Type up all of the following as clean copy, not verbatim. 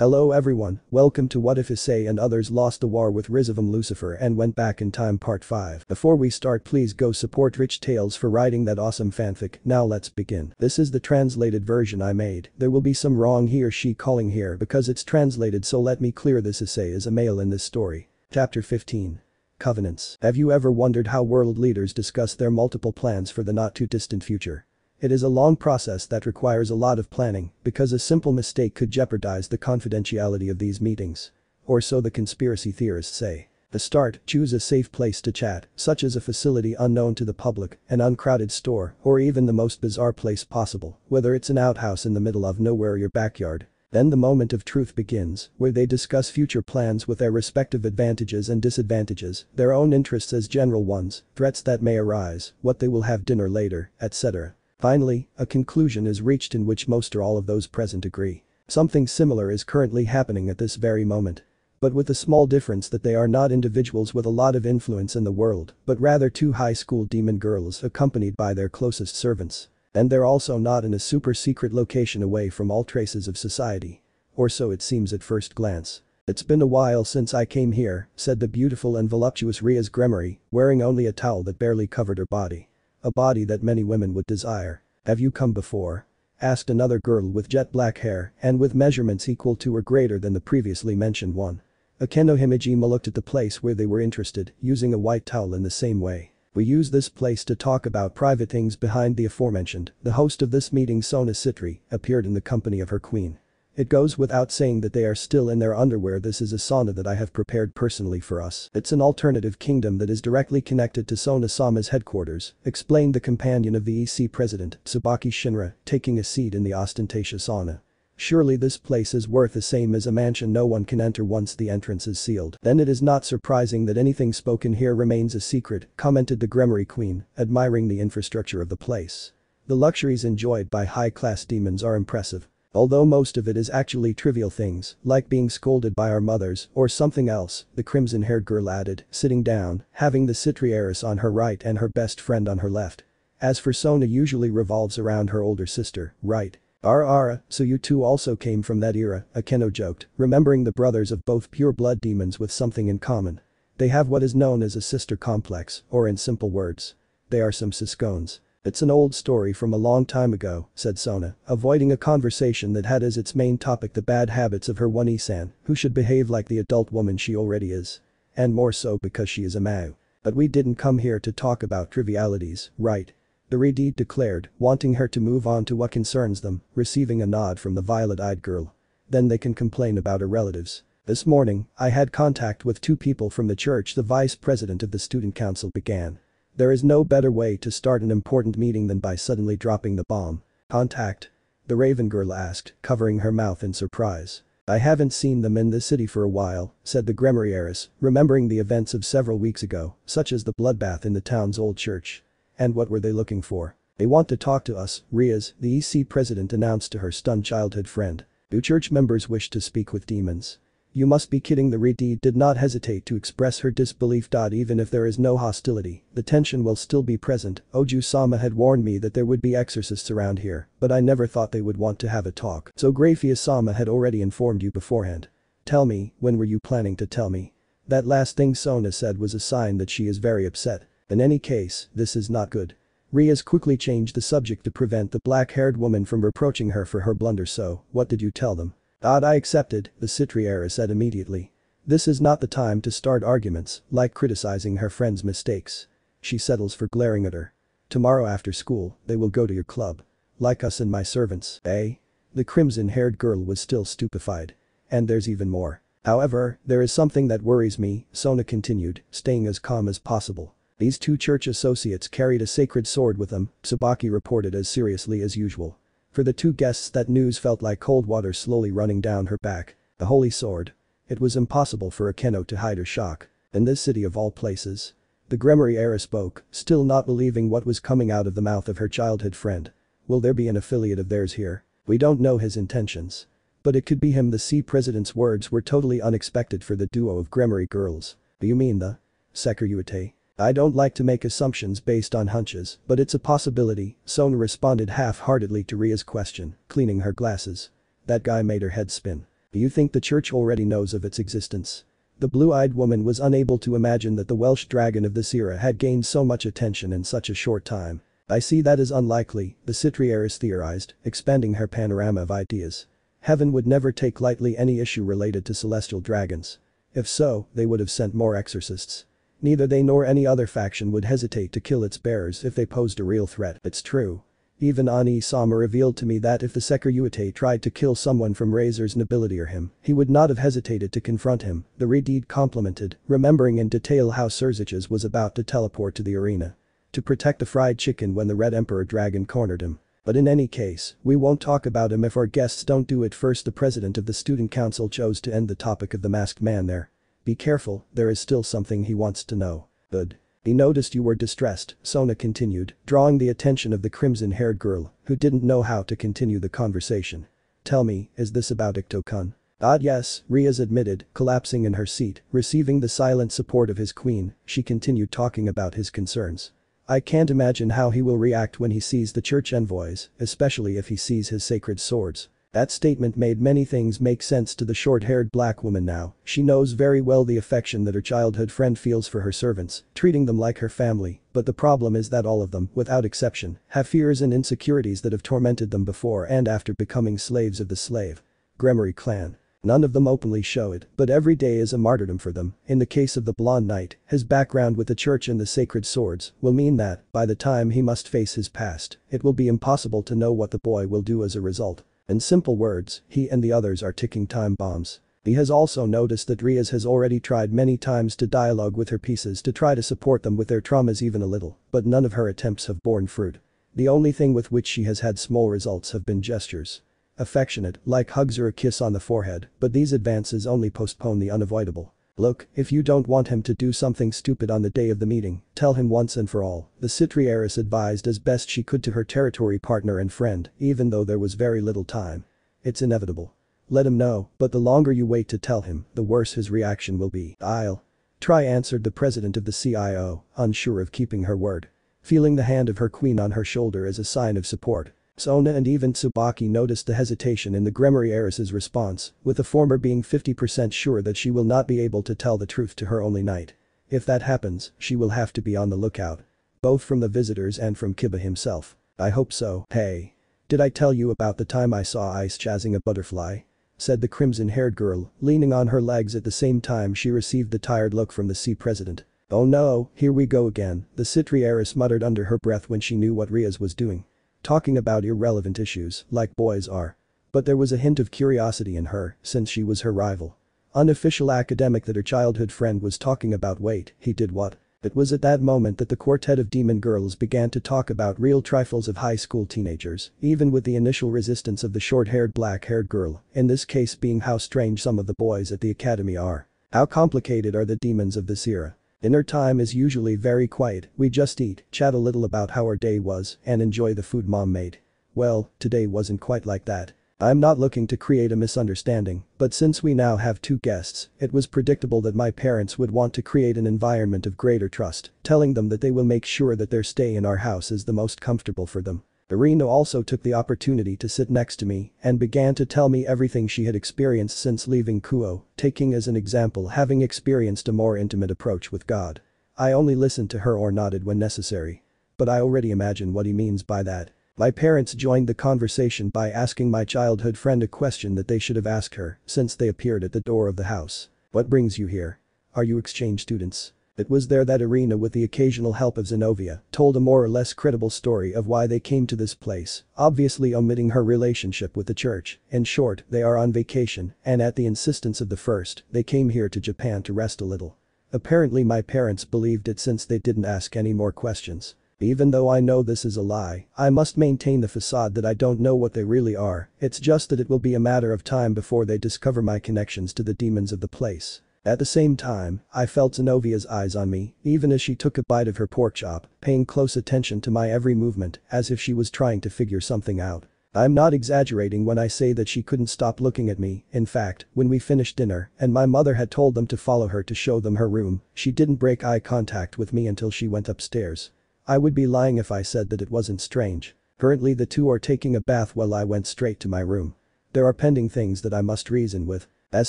Hello everyone, welcome to What If Issei and Others Lost the War with Rizevim Lucifer and Went Back in Time Part 5. Before we start, please go support Rich Tales for writing that awesome fanfic. Now let's begin. This is the translated version I made. There will be some wrong he or she calling here because it's translated, so let me clear this. Issei is a male in this story. Chapter 15. Covenants. Have you ever wondered how world leaders discuss their multiple plans for the not too distant future? It is a long process that requires a lot of planning because a simple mistake could jeopardize the confidentiality of these meetings. Or so the conspiracy theorists say. To start, choose a safe place to chat, such as a facility unknown to the public, an uncrowded store, or even the most bizarre place possible, whether it's an outhouse in the middle of nowhere or your backyard. Then the moment of truth begins, where they discuss future plans with their respective advantages and disadvantages, their own interests as general ones, threats that may arise, what they will have dinner later, etc. Finally, a conclusion is reached in which most or all of those present agree. Something similar is currently happening at this very moment. But with the small difference that they are not individuals with a lot of influence in the world, but rather two high school demon girls accompanied by their closest servants. And they're also not in a super secret location away from all traces of society. Or so it seems at first glance. It's been a while since I came here, said the beautiful and voluptuous Rias Gremory, wearing only a towel that barely covered her body. A body that many women would desire. Have you come before? Asked another girl with jet black hair and with measurements equal to or greater than the previously mentioned one. Akeno Himejima looked at the place where they were interested, using a white towel in the same way. We use this place to talk about private things behind the aforementioned, the host of this meeting Sona Sitri, appeared in the company of her queen. It goes without saying that they are still in their underwear. This is a sauna that I have prepared personally for us. It's an alternative kingdom that is directly connected to Sona Sama's headquarters, explained the companion of the EC president, Tsubaki Shinra, taking a seat in the ostentatious sauna. Surely this place is worth the same as a mansion. No one can enter once the entrance is sealed. Then it is not surprising that anything spoken here remains a secret, commented the Gremory Queen, admiring the infrastructure of the place. The luxuries enjoyed by high-class demons are impressive. Although most of it is actually trivial things, like being scolded by our mothers or something else, the crimson-haired girl added, sitting down, having the Sitri heiress on her right and her best friend on her left. As for Sona, usually revolves around her older sister, right? Ara, so you two also came from that era, Akeno joked, remembering the brothers of both pure blood demons with something in common. They have what is known as a sister complex, or in simple words, they are some siscones. It's an old story from a long time ago, said Sona, avoiding a conversation that had as its main topic the bad habits of her one Isan, who should behave like the adult woman she already is. And more so because she is a Mao. But we didn't come here to talk about trivialities, right? The Redhead declared, wanting her to move on to what concerns them, receiving a nod from the violet-eyed girl. Then they can complain about her relatives. This morning, I had contact with two people from the church, the vice president of the student council began. There is no better way to start an important meeting than by suddenly dropping the bomb. Contact? The Raven girl asked, covering her mouth in surprise. I haven't seen them in this city for a while, said the Gremory heiress, remembering the events of several weeks ago, such as the bloodbath in the town's old church. And what were they looking for? They want to talk to us, Rias, the EC president announced to her stunned childhood friend. Do church members wish to speak with demons? You must be kidding. The Redhead did not hesitate to express her disbelief. Even if there is no hostility, the tension will still be present. Oju-sama had warned me that there would be exorcists around here, but I never thought they would want to have a talk. So Grayfia-sama had already informed you beforehand. Tell me, when were you planning to tell me? That last thing Sona said was a sign that she is very upset. In any case, this is not good. Rias quickly changed the subject to prevent the black-haired woman from reproaching her for her blunder. So, what did you tell them? I accepted, the Sitri heiress said immediately. This is not the time to start arguments, like criticizing her friend's mistakes. She settles for glaring at her. Tomorrow after school, they will go to your club. Like us and my servants, eh? The crimson-haired girl was still stupefied. And there's even more. However, there is something that worries me, Sona continued, staying as calm as possible. These two church associates carried a sacred sword with them, Tsubaki reported as seriously as usual. For the two guests, that news felt like cold water slowly running down her back. The holy sword. It was impossible for Akeno to hide her shock. In this city of all places. The Gremory heiress spoke, still not believing what was coming out of the mouth of her childhood friend. Will there be an affiliate of theirs here? We don't know his intentions. But it could be him. The sea president's words were totally unexpected for the duo of Gremory girls. Do you mean the Sekiryuutei? I don't like to make assumptions based on hunches, but it's a possibility, Sona responded half-heartedly to Ria's question, cleaning her glasses. That guy made her head spin. Do you think the church already knows of its existence? The blue-eyed woman was unable to imagine that the Welsh dragon of this era had gained so much attention in such a short time. I see that is unlikely, the Sitri heiress theorized, expanding her panorama of ideas. Heaven would never take lightly any issue related to celestial dragons. If so, they would have sent more exorcists. Neither they nor any other faction would hesitate to kill its bearers if they posed a real threat, it's true. Even Ani-sama revealed to me that if the Sekiryuutei tried to kill someone from Razor's nobility or him, he would not have hesitated to confront him, the Redeed complimented, remembering in detail how Sirzechs was about to teleport to the arena to protect the fried chicken when the Red Emperor Dragon cornered him. But in any case, we won't talk about him if our guests don't do it first. The president of the student council chose to end the topic of the masked man there. Be careful, there is still something he wants to know. Good. He noticed you were distressed, Sona continued, drawing the attention of the crimson-haired girl, who didn't know how to continue the conversation. Tell me, is this about Ito-kun? Ah yes, Rias admitted, collapsing in her seat, receiving the silent support of his queen. She continued talking about his concerns. I can't imagine how he will react when he sees the church envoys, especially if he sees his sacred swords. That statement made many things make sense to the short-haired black woman now. She knows very well the affection that her childhood friend feels for her servants, treating them like her family, but the problem is that all of them, without exception, have fears and insecurities that have tormented them before and after becoming slaves of the slave Gremory clan. None of them openly show it, but every day is a martyrdom for them. In the case of the blonde knight, his background with the church and the sacred swords will mean that, by the time he must face his past, it will be impossible to know what the boy will do as a result. In simple words, he and the others are ticking time bombs. He has also noticed that Rias has already tried many times to dialogue with her pieces to try to support them with their traumas even a little, but none of her attempts have borne fruit. The only thing with which she has had small results have been gestures. Affectionate, like hugs or a kiss on the forehead, but these advances only postpone the unavoidable. Look, if you don't want him to do something stupid on the day of the meeting, tell him once and for all, the Sitri heiress advised as best she could to her territory partner and friend, even though there was very little time. It's inevitable. Let him know, but the longer you wait to tell him, the worse his reaction will be. I'll try, answered the president of the CIO, unsure of keeping her word, feeling the hand of her queen on her shoulder as a sign of support. Sona and even Tsubaki noticed the hesitation in the Gremory heiress's response, with the former being 50% sure that she will not be able to tell the truth to her only knight. If that happens, she will have to be on the lookout. Both from the visitors and from Kiba himself. I hope so. Hey. Did I tell you about the time I saw ice chasing a butterfly? Said the crimson-haired girl, leaning on her legs at the same time she received the tired look from the sea president. Oh no, here we go again, the Sitri heiress muttered under her breath when she knew what Rias was doing. Talking about irrelevant issues, like boys are. But there was a hint of curiosity in her, since she was her rival. Unofficial academic that her childhood friend was talking about. Wait, he did what? It was at that moment that the quartet of demon girls began to talk about real trifles of high school teenagers, even with the initial resistance of the short-haired black-haired girl, in this case being how strange some of the boys at the academy are. How complicated are the demons of this era? Dinner time is usually very quiet, we just eat, chat a little about how our day was, and enjoy the food mom made. Well, today wasn't quite like that. I'm not looking to create a misunderstanding, but since we now have two guests, it was predictable that my parents would want to create an environment of greater trust, telling them that they will make sure that their stay in our house is the most comfortable for them. Irina also took the opportunity to sit next to me and began to tell me everything she had experienced since leaving Kuoh, taking as an example having experienced a more intimate approach with God. I only listened to her or nodded when necessary. But I already imagine what he means by that. My parents joined the conversation by asking my childhood friend a question that they should have asked her, since they appeared at the door of the house. What brings you here? Are you exchange students? It was there that Irina, with the occasional help of Xenovia, told a more or less credible story of why they came to this place, obviously omitting her relationship with the church. In short, they are on vacation, and at the insistence of the first, they came here to Japan to rest a little. Apparently my parents believed it since they didn't ask any more questions. Even though I know this is a lie, I must maintain the facade that I don't know what they really are, it's just that it will be a matter of time before they discover my connections to the demons of the place. At the same time, I felt Xenovia's eyes on me, even as she took a bite of her pork chop, paying close attention to my every movement, as if she was trying to figure something out. I'm not exaggerating when I say that she couldn't stop looking at me. In fact, when we finished dinner and my mother had told them to follow her to show them her room, she didn't break eye contact with me until she went upstairs. I would be lying if I said that it wasn't strange. Currently the two are taking a bath while I went straight to my room. There are pending things that I must reason with. As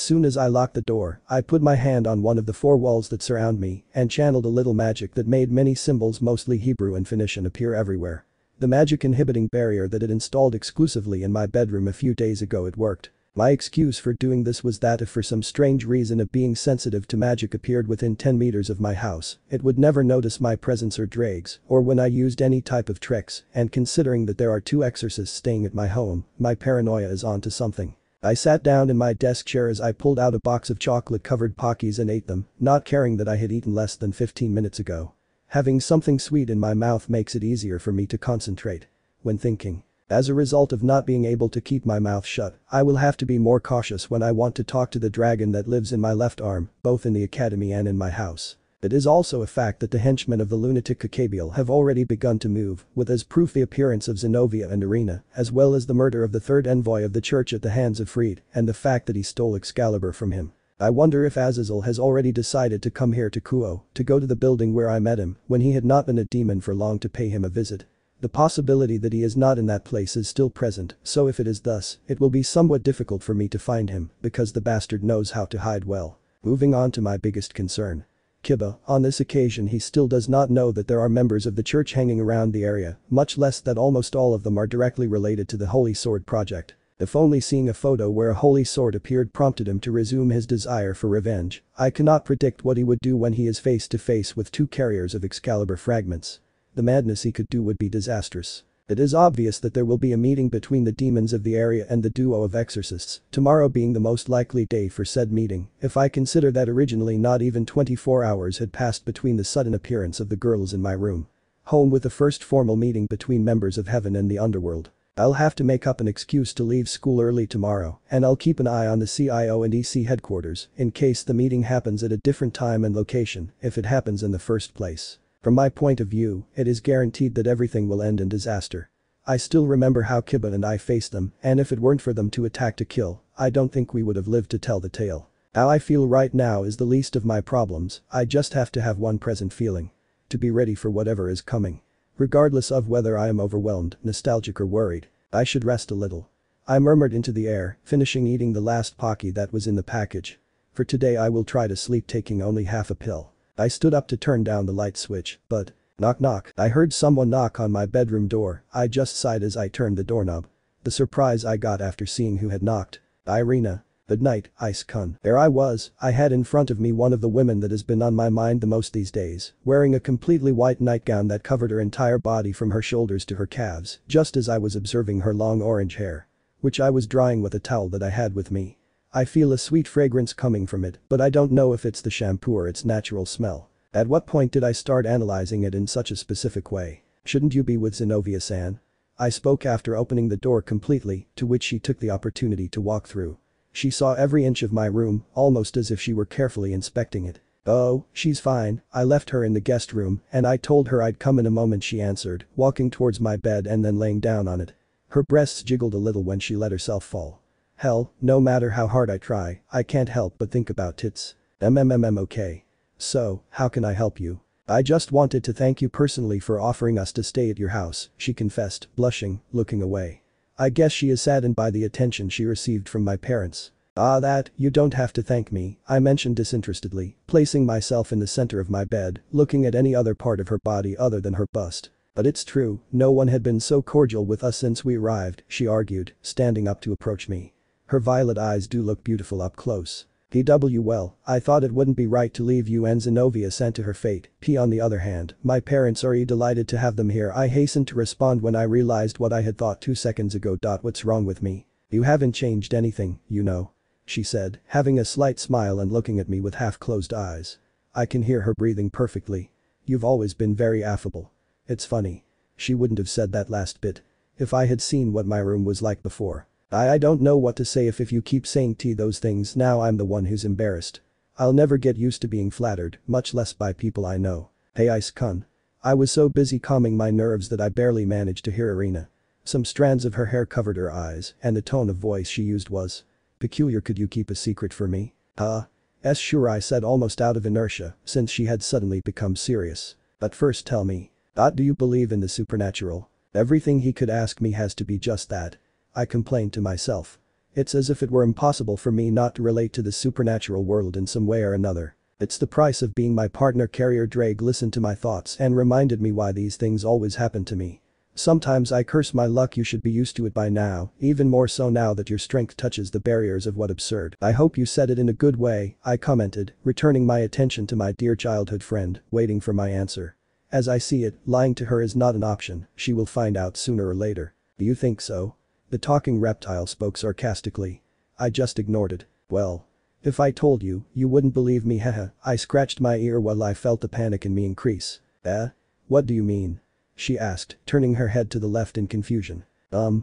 soon as I locked the door, I put my hand on one of the four walls that surround me and channeled a little magic that made many symbols, mostly Hebrew and Phoenician, appear everywhere. The magic inhibiting barrier that it installed exclusively in my bedroom a few days ago it worked. My excuse for doing this was that if for some strange reason a being sensitive to magic appeared within 10 meters of my house, it would never notice my presence or Draig's or when I used any type of tricks, and considering that there are two exorcists staying at my home, my paranoia is onto something. I sat down in my desk chair as I pulled out a box of chocolate-covered Pockies and ate them, not caring that I had eaten less than 15 minutes ago. Having something sweet in my mouth makes it easier for me to concentrate when thinking. As a result of not being able to keep my mouth shut, I will have to be more cautious when I want to talk to the dragon that lives in my left arm, both in the academy and in my house. It is also a fact that the henchmen of the lunatic Kokabiel have already begun to move, with as proof the appearance of Xenovia and Irina, as well as the murder of the third envoy of the church at the hands of Freed and the fact that he stole Excalibur from him. I wonder if Azazel has already decided to come here to Kuoh, to go to the building where I met him when he had not been a demon for long to pay him a visit. The possibility that he is not in that place is still present, so if it is thus, it will be somewhat difficult for me to find him because the bastard knows how to hide well. Moving on to my biggest concern. Kiba, on this occasion he still does not know that there are members of the church hanging around the area, much less that almost all of them are directly related to the Holy Sword project. If only seeing a photo where a holy sword appeared prompted him to resume his desire for revenge. I cannot predict what he would do when he is face to face with two carriers of Excalibur fragments. The madness he could do would be disastrous. It is obvious that there will be a meeting between the demons of the area and the duo of exorcists, tomorrow being the most likely day for said meeting, if I consider that originally not even 24 hours had passed between the sudden appearance of the girls in my room. Home with the first formal meeting between members of heaven and the underworld. I'll have to make up an excuse to leave school early tomorrow, and I'll keep an eye on the CIO and EC headquarters in case the meeting happens at a different time and location, if it happens in the first place. From my point of view, it is guaranteed that everything will end in disaster. I still remember how Kiba and I faced them, and if it weren't for them to attack to kill, I don't think we would have lived to tell the tale. How I feel right now is the least of my problems, I just have to have one present feeling. To be ready for whatever is coming. Regardless of whether I am overwhelmed, nostalgic or worried, I should rest a little. I murmured into the air, finishing eating the last Pocky that was in the package. For today I will try to sleep taking only half a pill. I stood up to turn down the light switch, but knock knock, I heard someone knock on my bedroom door. I just sighed as I turned the doorknob. The surprise I got after seeing who had knocked. Irina. Good night, I scun. There I was, I had in front of me one of the women that has been on my mind the most these days, wearing a completely white nightgown that covered her entire body from her shoulders to her calves, just as I was observing her long orange hair, which I was drying with a towel that I had with me. I feel a sweet fragrance coming from it, but I don't know if it's the shampoo or its natural smell. At what point did I start analyzing it in such a specific way? Shouldn't you be with Xenovia-san? I spoke after opening the door completely, to which she took the opportunity to walk through. She saw every inch of my room, almost as if she were carefully inspecting it. Oh, she's fine, I left her in the guest room and I told her I'd come in a moment, she answered, walking towards my bed and then laying down on it. Her breasts jiggled a little when she let herself fall. Hell, no matter how hard I try, I can't help but think about tits. Okay. So, how can I help you? I just wanted to thank you personally for offering us to stay at your house, she confessed, blushing, looking away. I guess she is saddened by the attention she received from my parents. Ah, that, you don't have to thank me, I mentioned disinterestedly, placing myself in the center of my bed, looking at any other part of her body other than her bust. But it's true, no one had been so cordial with us since we arrived, she argued, standing up to approach me. Her violet eyes do look beautiful up close. Well, I thought it wouldn't be right to leave you and Xenovia-san to her fate. On the other hand, my parents are delighted to have them here, I hastened to respond when I realized what I had thought 2 seconds ago. What's wrong with me? You haven't changed anything, you know. She said, having a slight smile and looking at me with half-closed eyes. I can hear her breathing perfectly. You've always been very affable. It's funny. She wouldn't have said that last bit if I had seen what my room was like before. I don't know what to say if you keep saying those things. Now I'm the one who's embarrassed. I'll never get used to being flattered, much less by people I know. Hey Ice-kun. I was so busy calming my nerves that I barely managed to hear Irina. Some strands of her hair covered her eyes and the tone of voice she used was peculiar. Could you keep a secret for me? Huh? Yes, sure, I said, almost out of inertia since she had suddenly become serious. But first tell me. Do you believe in the supernatural? Everything he could ask me has to be just that. I complained to myself. It's as if it were impossible for me not to relate to the supernatural world in some way or another. It's the price of being my partner carrier. Ddraig listened to my thoughts and reminded me why these things always happen to me. Sometimes I curse my luck. You should be used to it by now, even more so now that your strength touches the barriers of what absurd. I hope you said it in a good way, I commented, returning my attention to my dear childhood friend, waiting for my answer. As I see it, lying to her is not an option, she will find out sooner or later. Do you think so? The talking reptile spoke sarcastically. I just ignored it. Well. If I told you, you wouldn't believe me. Haha, I scratched my ear while I felt the panic in me increase. Eh? What do you mean? She asked, turning her head to the left in confusion. I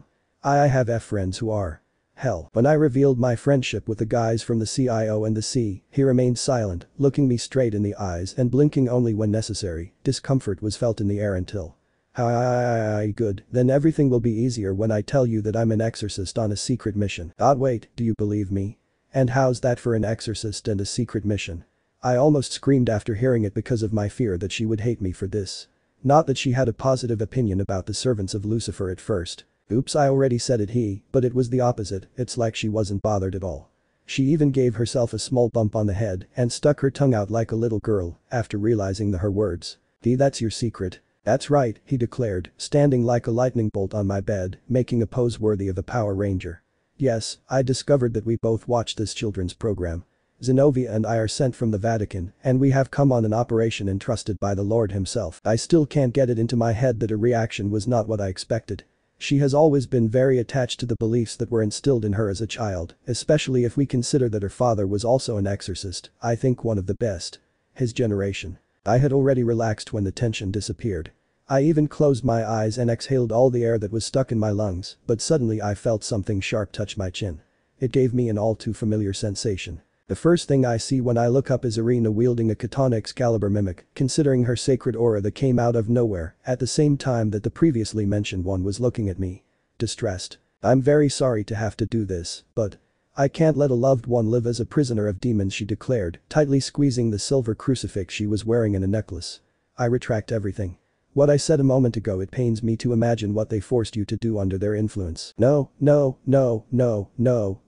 have friends who are. Hell. When I revealed my friendship with the guys from the CIO and the C, he remained silent, looking me straight in the eyes and blinking only when necessary. Discomfort was felt in the air until. Good, then everything will be easier when I tell you that I'm an exorcist on a secret mission. Wait, do you believe me? And how's that for an exorcist and a secret mission? I almost screamed after hearing it because of my fear that she would hate me for this. Not that she had a positive opinion about the servants of Lucifer at first. Oops, I already said it. But it was the opposite. It's like she wasn't bothered at all. She even gave herself a small bump on the head and stuck her tongue out like a little girl after realizing her words. That's your secret. That's right, he declared, standing like a lightning bolt on my bed, making a pose worthy of a Power Ranger. Yes, I discovered that we both watched this children's program. Xenovia and I are sent from the Vatican, and we have come on an operation entrusted by the Lord himself. I still can't get it into my head that a reaction was not what I expected. She has always been very attached to the beliefs that were instilled in her as a child, especially if we consider that her father was also an exorcist, I think one of the best. His generation. I had already relaxed when the tension disappeared. I even closed my eyes and exhaled all the air that was stuck in my lungs, but suddenly I felt something sharp touch my chin. It gave me an all too familiar sensation. The first thing I see when I look up is Irina wielding a katana Excalibur Mimic, considering her sacred aura that came out of nowhere, at the same time that the previously mentioned one was looking at me. Distressed. I'm very sorry to have to do this, but I can't let a loved one live as a prisoner of demons, she declared, tightly squeezing the silver crucifix she was wearing in a necklace. I retract everything. What I said a moment ago. It pains me to imagine what they forced you to do under their influence. No,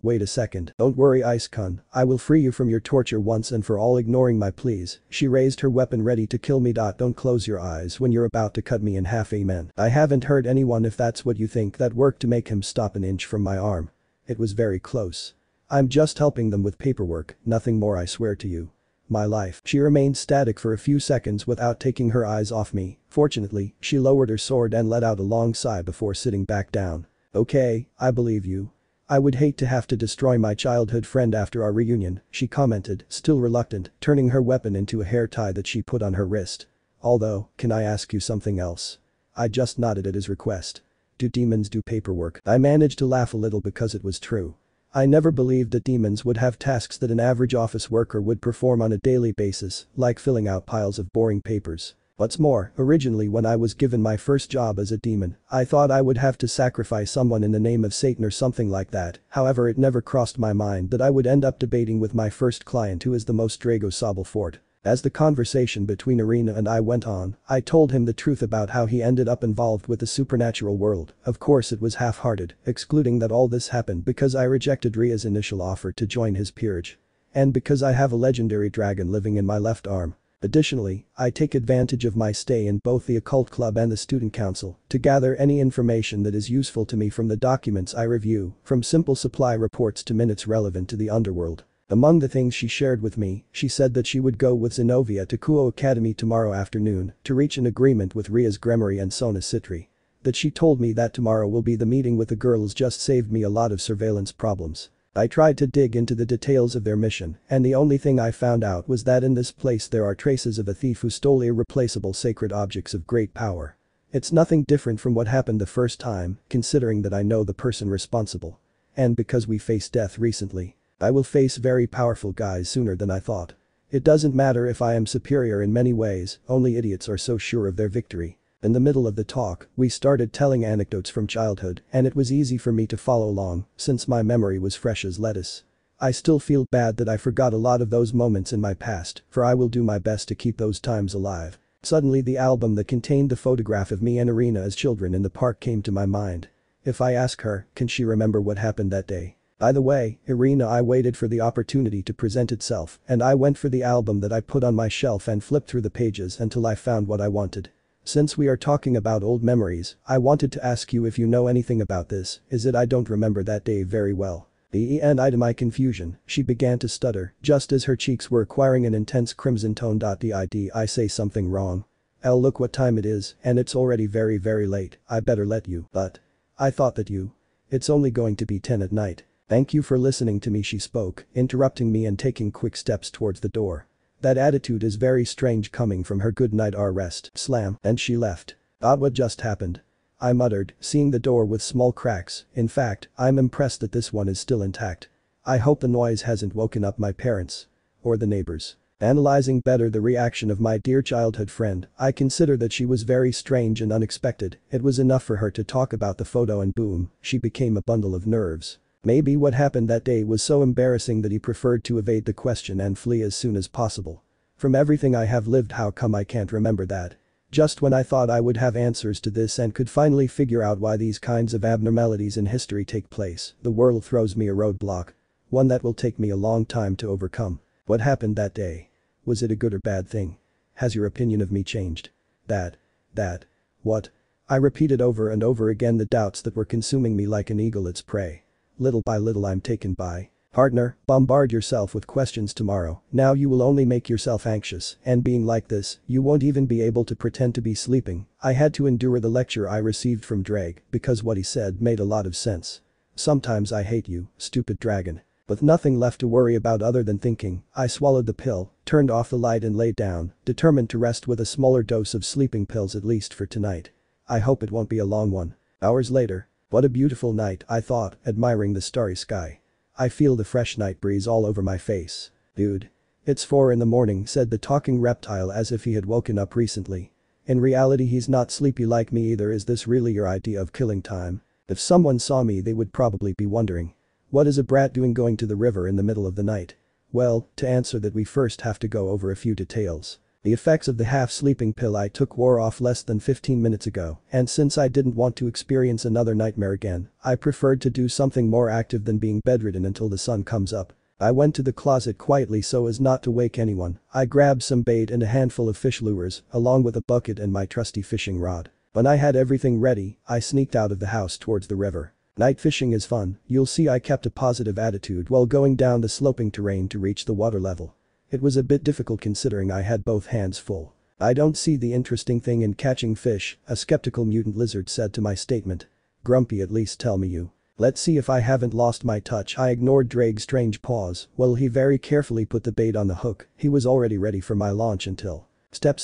wait a second. Don't worry, Ice-kun, I will free you from your torture once and for all. Ignoring my pleas, she raised her weapon ready to kill me. Don't close your eyes when you're about to cut me in half. Amen. I haven't hurt anyone. If that's what you think, that worked to make him stop an inch from my arm. It was very close. I'm just helping them with paperwork, nothing more, I swear to you. My life. She remained static for a few seconds without taking her eyes off me. Fortunately, she lowered her sword and let out a long sigh before sitting back down. Okay, I believe you. I would hate to have to destroy my childhood friend after our reunion, she commented, still reluctant, turning her weapon into a hair tie that she put on her wrist. Although, can I ask you something else? I just nodded at his request. Do demons do paperwork? I managed to laugh a little because it was true. I never believed that demons would have tasks that an average office worker would perform on a daily basis, like filling out piles of boring papers. What's more, originally when I was given my first job as a demon, I thought I would have to sacrifice someone in the name of Satan or something like that. However, it never crossed my mind that I would end up debating with my first client, who is the most Drago Soblefort. As the conversation between Irina and I went on, I told him the truth about how he ended up involved with the supernatural world. Of course, it was half-hearted, excluding that all this happened because I rejected Ria's initial offer to join his peerage. And because I have a legendary dragon living in my left arm. Additionally, I take advantage of my stay in both the occult club and the student council to gather any information that is useful to me from the documents I review, from simple supply reports to minutes relevant to the underworld. Among the things she shared with me, she said that she would go with Xenovia to Kuoh Academy tomorrow afternoon to reach an agreement with Rias Gremory and Sona Sitri. That she told me that tomorrow will be the meeting with the girls just saved me a lot of surveillance problems. I tried to dig into the details of their mission, and the only thing I found out was that in this place there are traces of a thief who stole irreplaceable sacred objects of great power. It's nothing different from what happened the first time, considering that I know the person responsible. And because we faced death recently. I will face very powerful guys sooner than I thought. It doesn't matter if I am superior in many ways, only idiots are so sure of their victory. In the middle of the talk, we started telling anecdotes from childhood, and it was easy for me to follow along, since my memory was fresh as lettuce. I still feel bad that I forgot a lot of those moments in my past, for I will do my best to keep those times alive. Suddenly the album that contained the photograph of me and Irina as children in the park came to my mind. If I ask her, can she remember what happened that day? By the way, Irina, I waited for the opportunity to present itself, and I went for the album that I put on my shelf and flipped through the pages until I found what I wanted. Since we are talking about old memories, I wanted to ask you if you know anything about this, is that I don't remember that day very well. And to my confusion, she began to stutter, just as her cheeks were acquiring an intense crimson tone. Did I say something wrong? I'll look what time it is, and it's already very late, I better let you, but. I thought that you. It's only going to be 10 at night. Thank you for listening to me, she spoke, interrupting me and taking quick steps towards the door. That attitude is very strange coming from her. Good night. Our rest, slam, and she left. What just happened? I muttered, seeing the door with small cracks. In fact, I'm impressed that this one is still intact. I hope the noise hasn't woken up my parents. Or the neighbors. Analyzing better the reaction of my dear childhood friend, I consider that she was very strange and unexpected. It was enough for her to talk about the photo and boom, she became a bundle of nerves. Maybe what happened that day was so embarrassing that he preferred to evade the question and flee as soon as possible. From everything I have lived, how come I can't remember that? Just when I thought I would have answers to this and could finally figure out why these kinds of abnormalities in history take place, the world throws me a roadblock. One that will take me a long time to overcome. What happened that day? Was it a good or bad thing? Has your opinion of me changed? What? I repeated over and over again the doubts that were consuming me like an eagle its prey. Little by little I'm taken by. Partner, bombard yourself with questions tomorrow, now you will only make yourself anxious, and being like this, you won't even be able to pretend to be sleeping. I had to endure the lecture I received from Ddraig, because what he said made a lot of sense. Sometimes I hate you, stupid dragon. With nothing left to worry about other than thinking, I swallowed the pill, turned off the light and lay down, determined to rest with a smaller dose of sleeping pills at least for tonight. I hope it won't be a long one. Hours later. What a beautiful night, I thought, admiring the starry sky. I feel the fresh night breeze all over my face. Dude. It's 4 in the morning, said the talking reptile as if he had woken up recently. In reality he's not sleepy like me either. Is this really your idea of killing time? If someone saw me they would probably be wondering. What is a brat doing going to the river in the middle of the night? Well, to answer that we first have to go over a few details. The effects of the half-sleeping pill I took wore off less than 15 minutes ago, and since I didn't want to experience another nightmare again, I preferred to do something more active than being bedridden until the sun comes up. I went to the closet quietly so as not to wake anyone. I grabbed some bait and a handful of fish lures, along with a bucket and my trusty fishing rod. When I had everything ready, I sneaked out of the house towards the river. Night fishing is fun, you'll see. I kept a positive attitude while going down the sloping terrain to reach the water level. It was a bit difficult considering I had both hands full. I don't see the interesting thing in catching fish, a skeptical mutant lizard said to my statement. Grumpy, at least tell me you. Let's see if I haven't lost my touch. I ignored Drake's strange pause while he very carefully put the bait on the hook. He was already ready for my launch until. Step,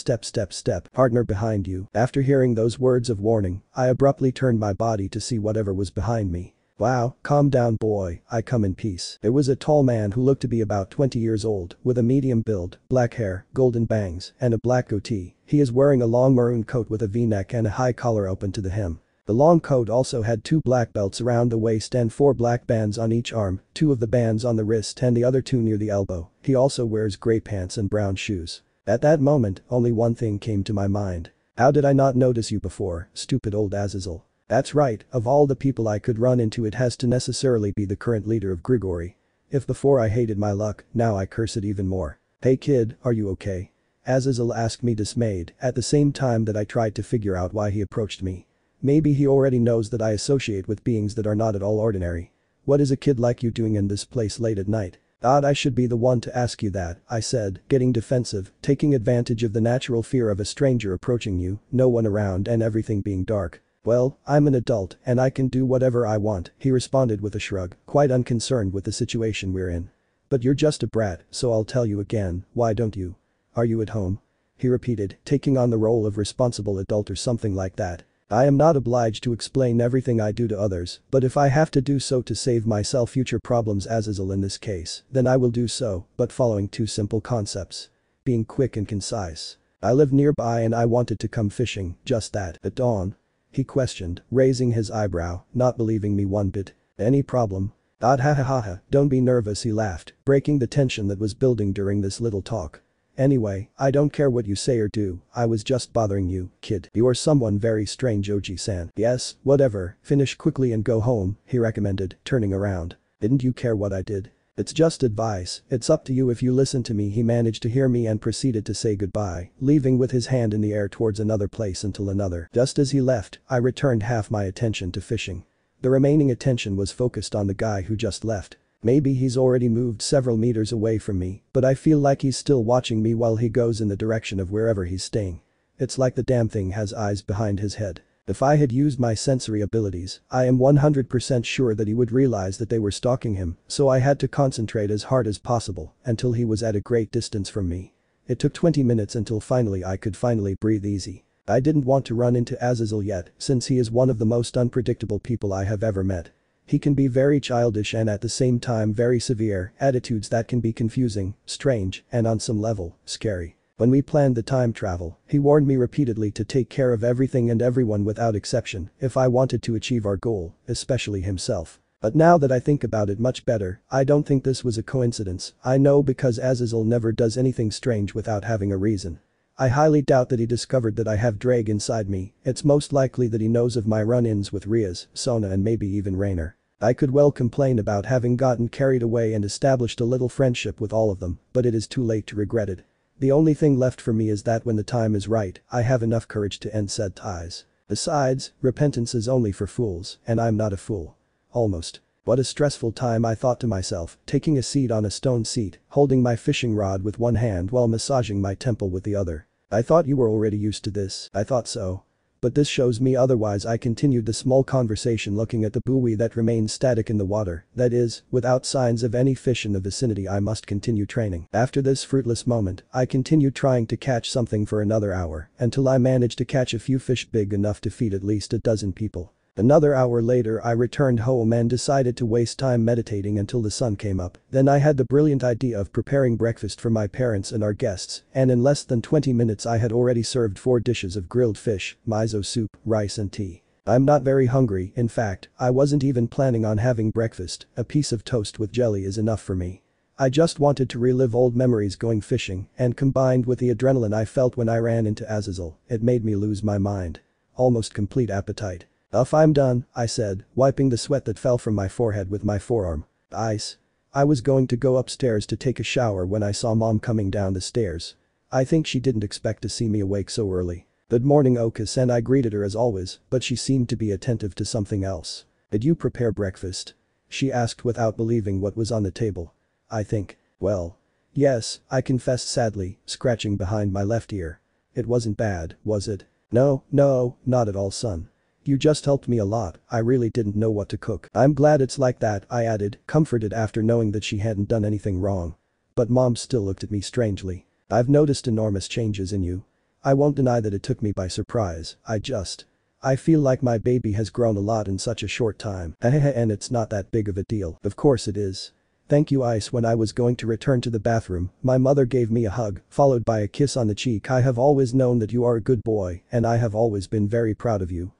partner behind you. After hearing those words of warning, I abruptly turned my body to see whatever was behind me. Wow, calm down boy, I come in peace. It was a tall man who looked to be about 20 years old, with a medium build, black hair, golden bangs, and a black goatee. He is wearing a long maroon coat with a v-neck and a high collar open to the hem. The long coat also had 2 black belts around the waist and 4 black bands on each arm, 2 of the bands on the wrist and the other 2 near the elbow. He also wears gray pants and brown shoes. At that moment, only one thing came to my mind. How did I not notice you before, stupid old Azazel? That's right, of all the people I could run into, it has to necessarily be the current leader of Grigori. If before I hated my luck, now I curse it even more. Hey kid, are you okay? Azazel asked me, dismayed, at the same time that I tried to figure out why he approached me. Maybe he already knows that I associate with beings that are not at all ordinary. What is a kid like you doing in this place late at night? Odd, I should be the one to ask you that, I said, getting defensive, taking advantage of the natural fear of a stranger approaching you, no one around and everything being dark. Well, I'm an adult and I can do whatever I want, he responded with a shrug, quite unconcerned with the situation we're in. But you're just a brat, so I'll tell you again, why don't you? Are you at home? He repeated, taking on the role of responsible adult or something like that. I am not obliged to explain everything I do to others, but if I have to do so to save myself future problems, Azazel in this case, then I will do so, but following 2 simple concepts. Being quick and concise. I live nearby and I wanted to come fishing, just that. At dawn. He questioned, raising his eyebrow, not believing me one bit. Any problem? Don't be nervous, he laughed, breaking the tension that was building during this little talk. Anyway, I don't care what you say or do, I was just bothering you, kid. You are someone very strange. Oji-san. Yes, whatever, finish quickly and go home, he recommended, turning around. Didn't you care what I did? It's just advice, it's up to you if you listen to me. He managed to hear me and proceeded to say goodbye, leaving with his hand in the air towards another place until another. Just as he left, I returned half my attention to fishing. The remaining attention was focused on the guy who just left. Maybe he's already moved several meters away from me, but I feel like he's still watching me while he goes in the direction of wherever he's staying. It's like the damn thing has eyes behind his head. If I had used my sensory abilities, I am 100% sure that he would realize that they were stalking him, so I had to concentrate as hard as possible until he was at a great distance from me. It took 20 minutes until finally I could breathe easy. I didn't want to run into Azazel yet, since he is one of the most unpredictable people I have ever met. He can be very childish and at the same time very severe, attitudes that can be confusing, strange, and on some level, scary. When we planned the time travel, he warned me repeatedly to take care of everything and everyone without exception if I wanted to achieve our goal, especially himself. But now that I think about it much better, I don't think this was a coincidence. I know because Azazel never does anything strange without having a reason. I highly doubt that he discovered that I have Ddraig inside me. It's most likely that he knows of my run-ins with Rias, Sona, and maybe even Raynare. I could well complain about having gotten carried away and established a little friendship with all of them, but it is too late to regret it. The only thing left for me is that when the time is right, I have enough courage to end said ties. Besides, repentance is only for fools, and I'm not a fool. Almost. What a stressful time, I thought to myself, taking a seat on a stone seat, holding my fishing rod with one hand while massaging my temple with the other. I thought you were already used to this. I thought so. But this shows me otherwise. I continued the small conversation looking at the buoy that remained static in the water, that is, without signs of any fish in the vicinity. I must continue training. After this fruitless moment, I continued trying to catch something for another hour, until I managed to catch a few fish big enough to feed at least a dozen people. Another hour later I returned home and decided to waste time meditating until the sun came up. Then I had the brilliant idea of preparing breakfast for my parents and our guests, and in less than 20 minutes I had already served 4 dishes of grilled fish, miso soup, rice and tea. I'm not very hungry, in fact, I wasn't even planning on having breakfast. A piece of toast with jelly is enough for me. I just wanted to relive old memories going fishing, and combined with the adrenaline I felt when I ran into Azazel, it made me lose my mind. Almost complete appetite. "Uff, I'm done," I said, wiping the sweat that fell from my forehead with my forearm. Ice. I was going to go upstairs to take a shower when I saw Mom coming down the stairs. I think she didn't expect to see me awake so early. "Good morning, Okus," and I greeted her as always, but she seemed to be attentive to something else. "Did you prepare breakfast?" she asked without believing what was on the table. "I think. Well. Yes," I confessed sadly, scratching behind my left ear. "It wasn't bad, was it?" No, not at all, son. You just helped me a lot. I really didn't know what to cook. I'm glad it's like that," I added, comforted after knowing that she hadn't done anything wrong. But Mom still looked at me strangely. "I've noticed enormous changes in you. I won't deny that it took me by surprise. I feel like my baby has grown a lot in such a short time. And it's not that big of a deal." "Of course it is. Thank you, Ice." When I was going to return to the bathroom, my mother gave me a hug, followed by a kiss on the cheek. "I have always known that you are a good boy, and I have always been very proud of you.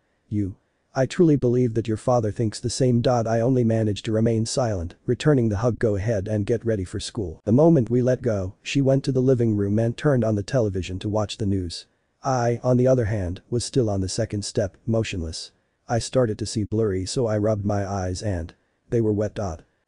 I truly believe that your father thinks the same." I only managed to remain silent, returning the hug. "Go ahead and get ready for school." The moment we let go, she went to the living room and turned on the television to watch the news. I, on the other hand, was still on the second step, motionless. I started to see blurry, so I rubbed my eyes and they were wet.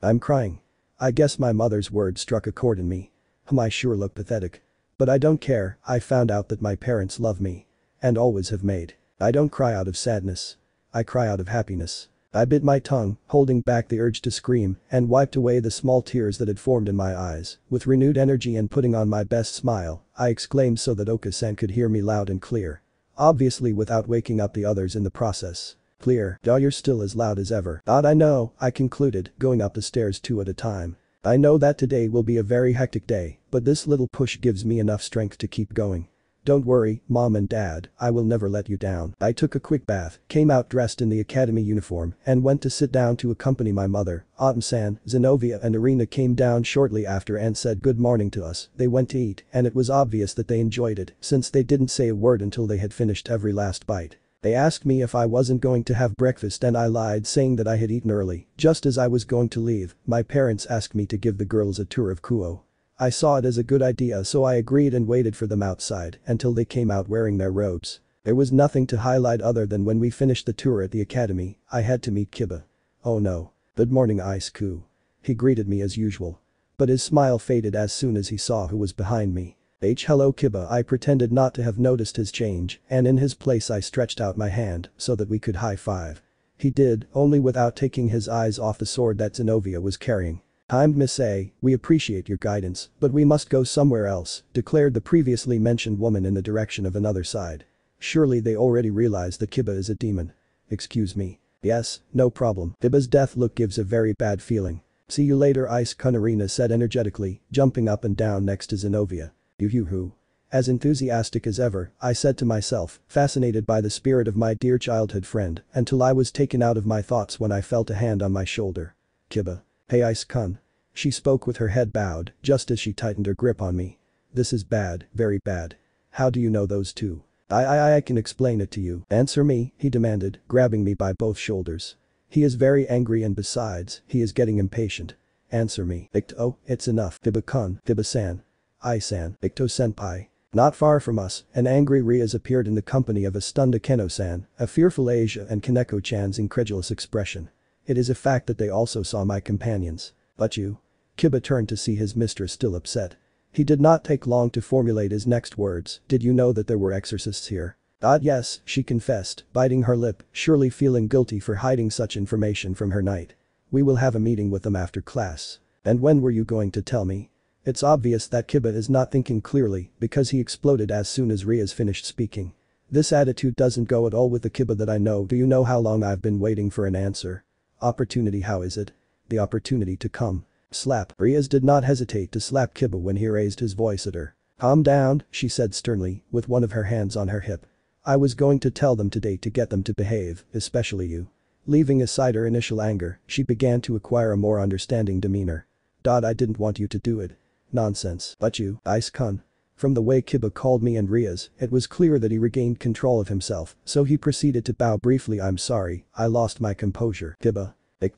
"I'm crying." I guess my mother's words struck a chord in me. I sure look pathetic. But I don't care. I found out that my parents love me. And always have made. I don't cry out of sadness. I cry out of happiness. I bit my tongue, holding back the urge to scream, and wiped away the small tears that had formed in my eyes. With renewed energy and putting on my best smile, I exclaimed so that Oka-san could hear me loud and clear. Obviously without waking up the others in the process. "Clear, you're still as loud as ever." "I know," I concluded, going up the stairs 2 at a time. "I know that today will be a very hectic day, but this little push gives me enough strength to keep going. Don't worry, Mom and Dad, I will never let you down." I took a quick bath, came out dressed in the academy uniform, and went to sit down to accompany my mother. Autumn-san, Xenovia and Irina came down shortly after and said good morning to us. They went to eat, and it was obvious that they enjoyed it, since they didn't say a word until they had finished every last bite. They asked me if I wasn't going to have breakfast, and I lied, saying that I had eaten early. Just as I was going to leave, my parents asked me to give the girls a tour of Kuoh. I saw it as a good idea, so I agreed and waited for them outside until they came out wearing their robes. There was nothing to highlight other than when we finished the tour at the academy, I had to meet Kiba. "Oh no. Good morning, Ice-ku. He greeted me as usual. But his smile faded as soon as he saw who was behind me. Hello Kiba. I pretended not to have noticed his change, and in his place I stretched out my hand so that we could high-five. He did, only without taking his eyes off the sword that Xenovia was carrying. I'm Miss A, we appreciate your guidance, but we must go somewhere else, declared the previously mentioned woman in the direction of another side. Surely they already realize that Kiba is a demon. Excuse me. Yes, no problem. Kiba's death look gives a very bad feeling. See you later, Ice Kun, Irina said energetically, jumping up and down next to Xenovia. You. As enthusiastic as ever, I said to myself, fascinated by the spirit of my dear childhood friend, until I was taken out of my thoughts when I felt a hand on my shoulder. Kiba. Hey Ice Kun. She spoke with her head bowed, just as she tightened her grip on me. This is bad, very bad. How do you know those two? I can explain it to you. Answer me, he demanded, grabbing me by both shoulders. He is very angry and besides, he is getting impatient. Answer me. Oh, it's enough. Kiba-kun, Kiba-san. I-san, Ito-senpai. Not far from us, an angry Rias appeared in the company of a stunned Akeno-san, a fearful Asia and Koneko-chan's incredulous expression. It is a fact that they also saw my companions. But you? Kiba turned to see his mistress still upset. He did not take long to formulate his next words. Did you know that there were exorcists here? Yes, she confessed, biting her lip, surely feeling guilty for hiding such information from her knight. We will have a meeting with them after class. And when were you going to tell me? It's obvious that Kiba is not thinking clearly because he exploded as soon as Rias finished speaking. This attitude doesn't go at all with the Kiba that I know. Do you know how long I've been waiting for an answer? Opportunity. How is it? The opportunity to come. Slap. Rias did not hesitate to slap Kiba when he raised his voice at her. Calm down, she said sternly, with one of her hands on her hip. I was going to tell them today to get them to behave, especially you. Leaving aside her initial anger, she began to acquire a more understanding demeanor. I didn't want you to do it. Nonsense. But you, Ice-kun. From the way Kiba called me and Rias, it was clear that he regained control of himself, so he proceeded to bow briefly. I'm sorry, I lost my composure. Kiba.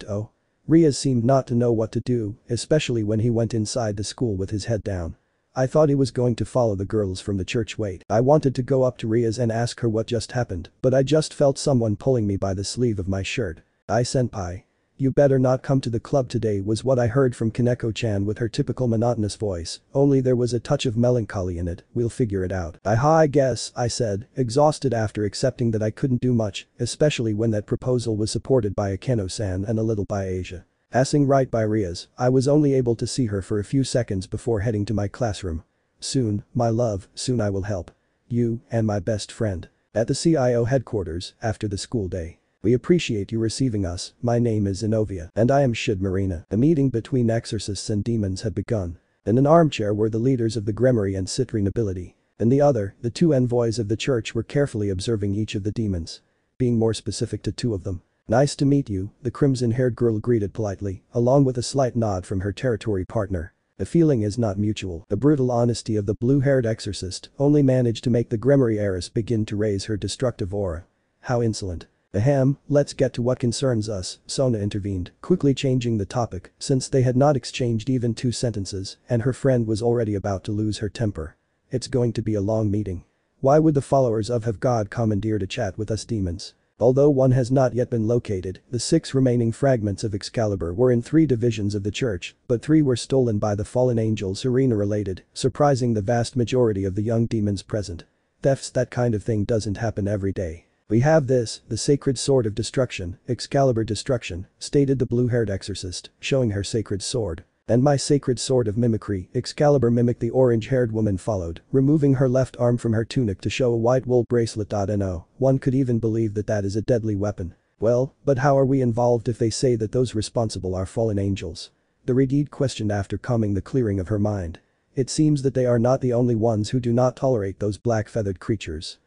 Oh. Rias seemed not to know what to do, especially when he went inside the school with his head down. I thought he was going to follow the girls from the church. Wait. I wanted to go up to Rias and ask her what just happened, but I just felt someone pulling me by the sleeve of my shirt. I-senpai. You better not come to the club today was what I heard from Koneko-chan with her typical monotonous voice, only there was a touch of melancholy in it. We'll figure it out. I guess, I said, exhausted after accepting that I couldn't do much, especially when that proposal was supported by Akeno-san and a little by Asia. Passing right by Rias, I was only able to see her for a few seconds before heading to my classroom. Soon, my love, soon I will help. You, and my best friend. At the CIO headquarters, after the school day. We appreciate you receiving us, my name is Xenovia. And I am Shid-Marina. The meeting between exorcists and demons had begun. In an armchair were the leaders of the Gremory and Sitri nobility. In the other, the two envoys of the church were carefully observing each of the demons. Being more specific to two of them. Nice to meet you, the crimson-haired girl greeted politely, along with a slight nod from her territory partner. The feeling is not mutual. The brutal honesty of the blue-haired exorcist only managed to make the Gremory heiress begin to raise her destructive aura. How insolent. Ahem, let's get to what concerns us, Sona intervened, quickly changing the topic, since they had not exchanged even two sentences, and her friend was already about to lose her temper. It's going to be a long meeting. Why would the followers of God commandeer to chat with us demons? Although one has not yet been located, the 6 remaining fragments of Excalibur were in 3 divisions of the church, but 3 were stolen by the fallen angels, Irina related, surprising the vast majority of the young demons present. Thefts, that kind of thing doesn't happen every day. We have this, the sacred sword of destruction, Excalibur Destruction, stated the blue-haired exorcist, showing her sacred sword. And my sacred sword of mimicry, Excalibur Mimic, the orange-haired woman followed, removing her left arm from her tunic to show a white wool bracelet. No, one could even believe that that is a deadly weapon. Well, but how are we involved if they say that those responsible are fallen angels? The Redeed questioned after calming the clearing of her mind. It seems that they are not the only ones who do not tolerate those black-feathered creatures.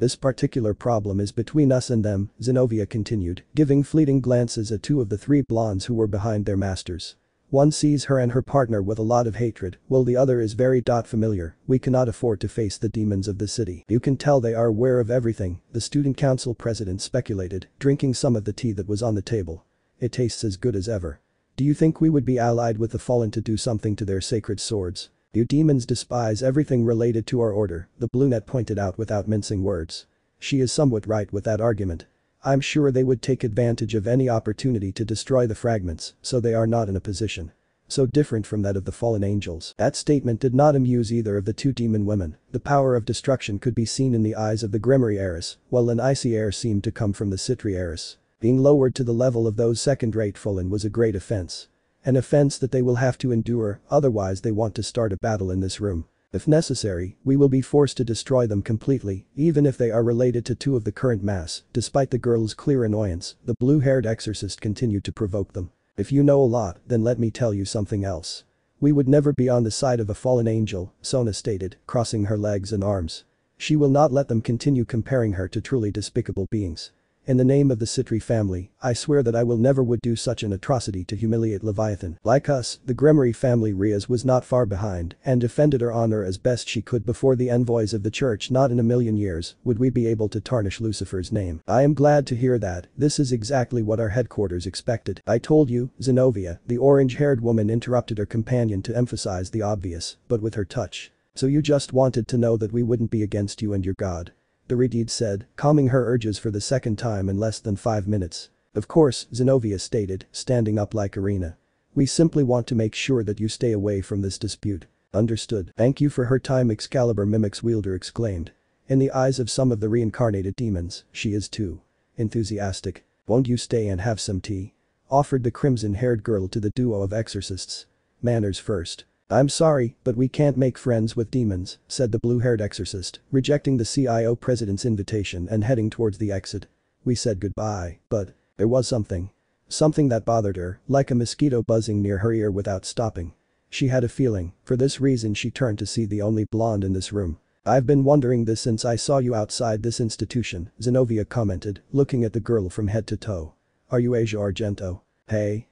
This particular problem is between us and them, Xenovia continued, giving fleeting glances at two of the 3 blondes who were behind their masters. One sees her and her partner with a lot of hatred, while the other is very familiar. We cannot afford to face the demons of the city. You can tell they are aware of everything, the student council president speculated, drinking some of the tea that was on the table. It tastes as good as ever. Do you think we would be allied with the fallen to do something to their sacred swords? You demons despise everything related to our order, the brunette pointed out without mincing words. She is somewhat right with that argument. I'm sure they would take advantage of any opportunity to destroy the fragments, so they are not in a position so different from that of the fallen angels. That statement did not amuse either of the two demon women. The power of destruction could be seen in the eyes of the Gremory heiress, while an icy air seemed to come from the Sitri heiress. Being lowered to the level of those second-rate fallen was a great offense. An offense that they will have to endure, otherwise they want to start a battle in this room. If necessary, we will be forced to destroy them completely, even if they are related to two of the current mass. Despite the girl's clear annoyance, the blue-haired exorcist continued to provoke them. If you know a lot, then let me tell you something else. We would never be on the side of a fallen angel, Sona stated, crossing her legs and arms. She will not let them continue comparing her to truly despicable beings. In the name of the Sitri family, I swear that I will never would do such an atrocity to humiliate Leviathan. Like us, the Gremory family Rias was not far behind and defended her honor as best she could before the envoys of the church. Not in a million years would we be able to tarnish Lucifer's name. I am glad to hear that. This is exactly what our headquarters expected. I told you, Xenovia, the orange-haired woman interrupted her companion to emphasize the obvious, but with her touch. So you just wanted to know that we wouldn't be against you and your god. The Redeed said, calming her urges for the second time in less than 5 minutes. Of course, Xenovia stated, standing up like Irina. We simply want to make sure that you stay away from this dispute. Understood. Thank you for her time, Excalibur Mimic's wielder exclaimed. In the eyes of some of the reincarnated demons, she is too enthusiastic. Won't you stay and have some tea? Offered the crimson-haired girl to the duo of exorcists. Manners first. I'm sorry, but we can't make friends with demons, said the blue-haired exorcist, rejecting the CIO president's invitation and heading towards the exit. We said goodbye, but there was something. Something that bothered her, like a mosquito buzzing near her ear without stopping. She had a feeling. For this reason she turned to see the only blonde in this room. I've been wondering this since I saw you outside this institution, Xenovia commented, looking at the girl from head to toe. Are you Asia Argento? Hey?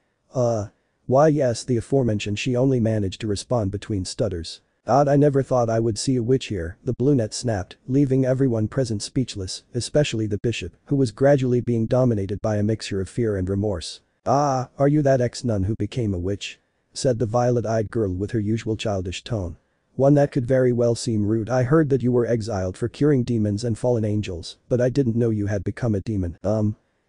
Why yes, the aforementioned. She only managed to respond between stutters. Odd, I never thought I would see a witch here, the brunette snapped, leaving everyone present speechless, especially the bishop, who was gradually being dominated by a mixture of fear and remorse. Ah, are you that ex-nun who became a witch? Said the violet-eyed girl with her usual childish tone. One that could very well seem rude. I heard that you were exiled for curing demons and fallen angels, but I didn't know you had become a demon. And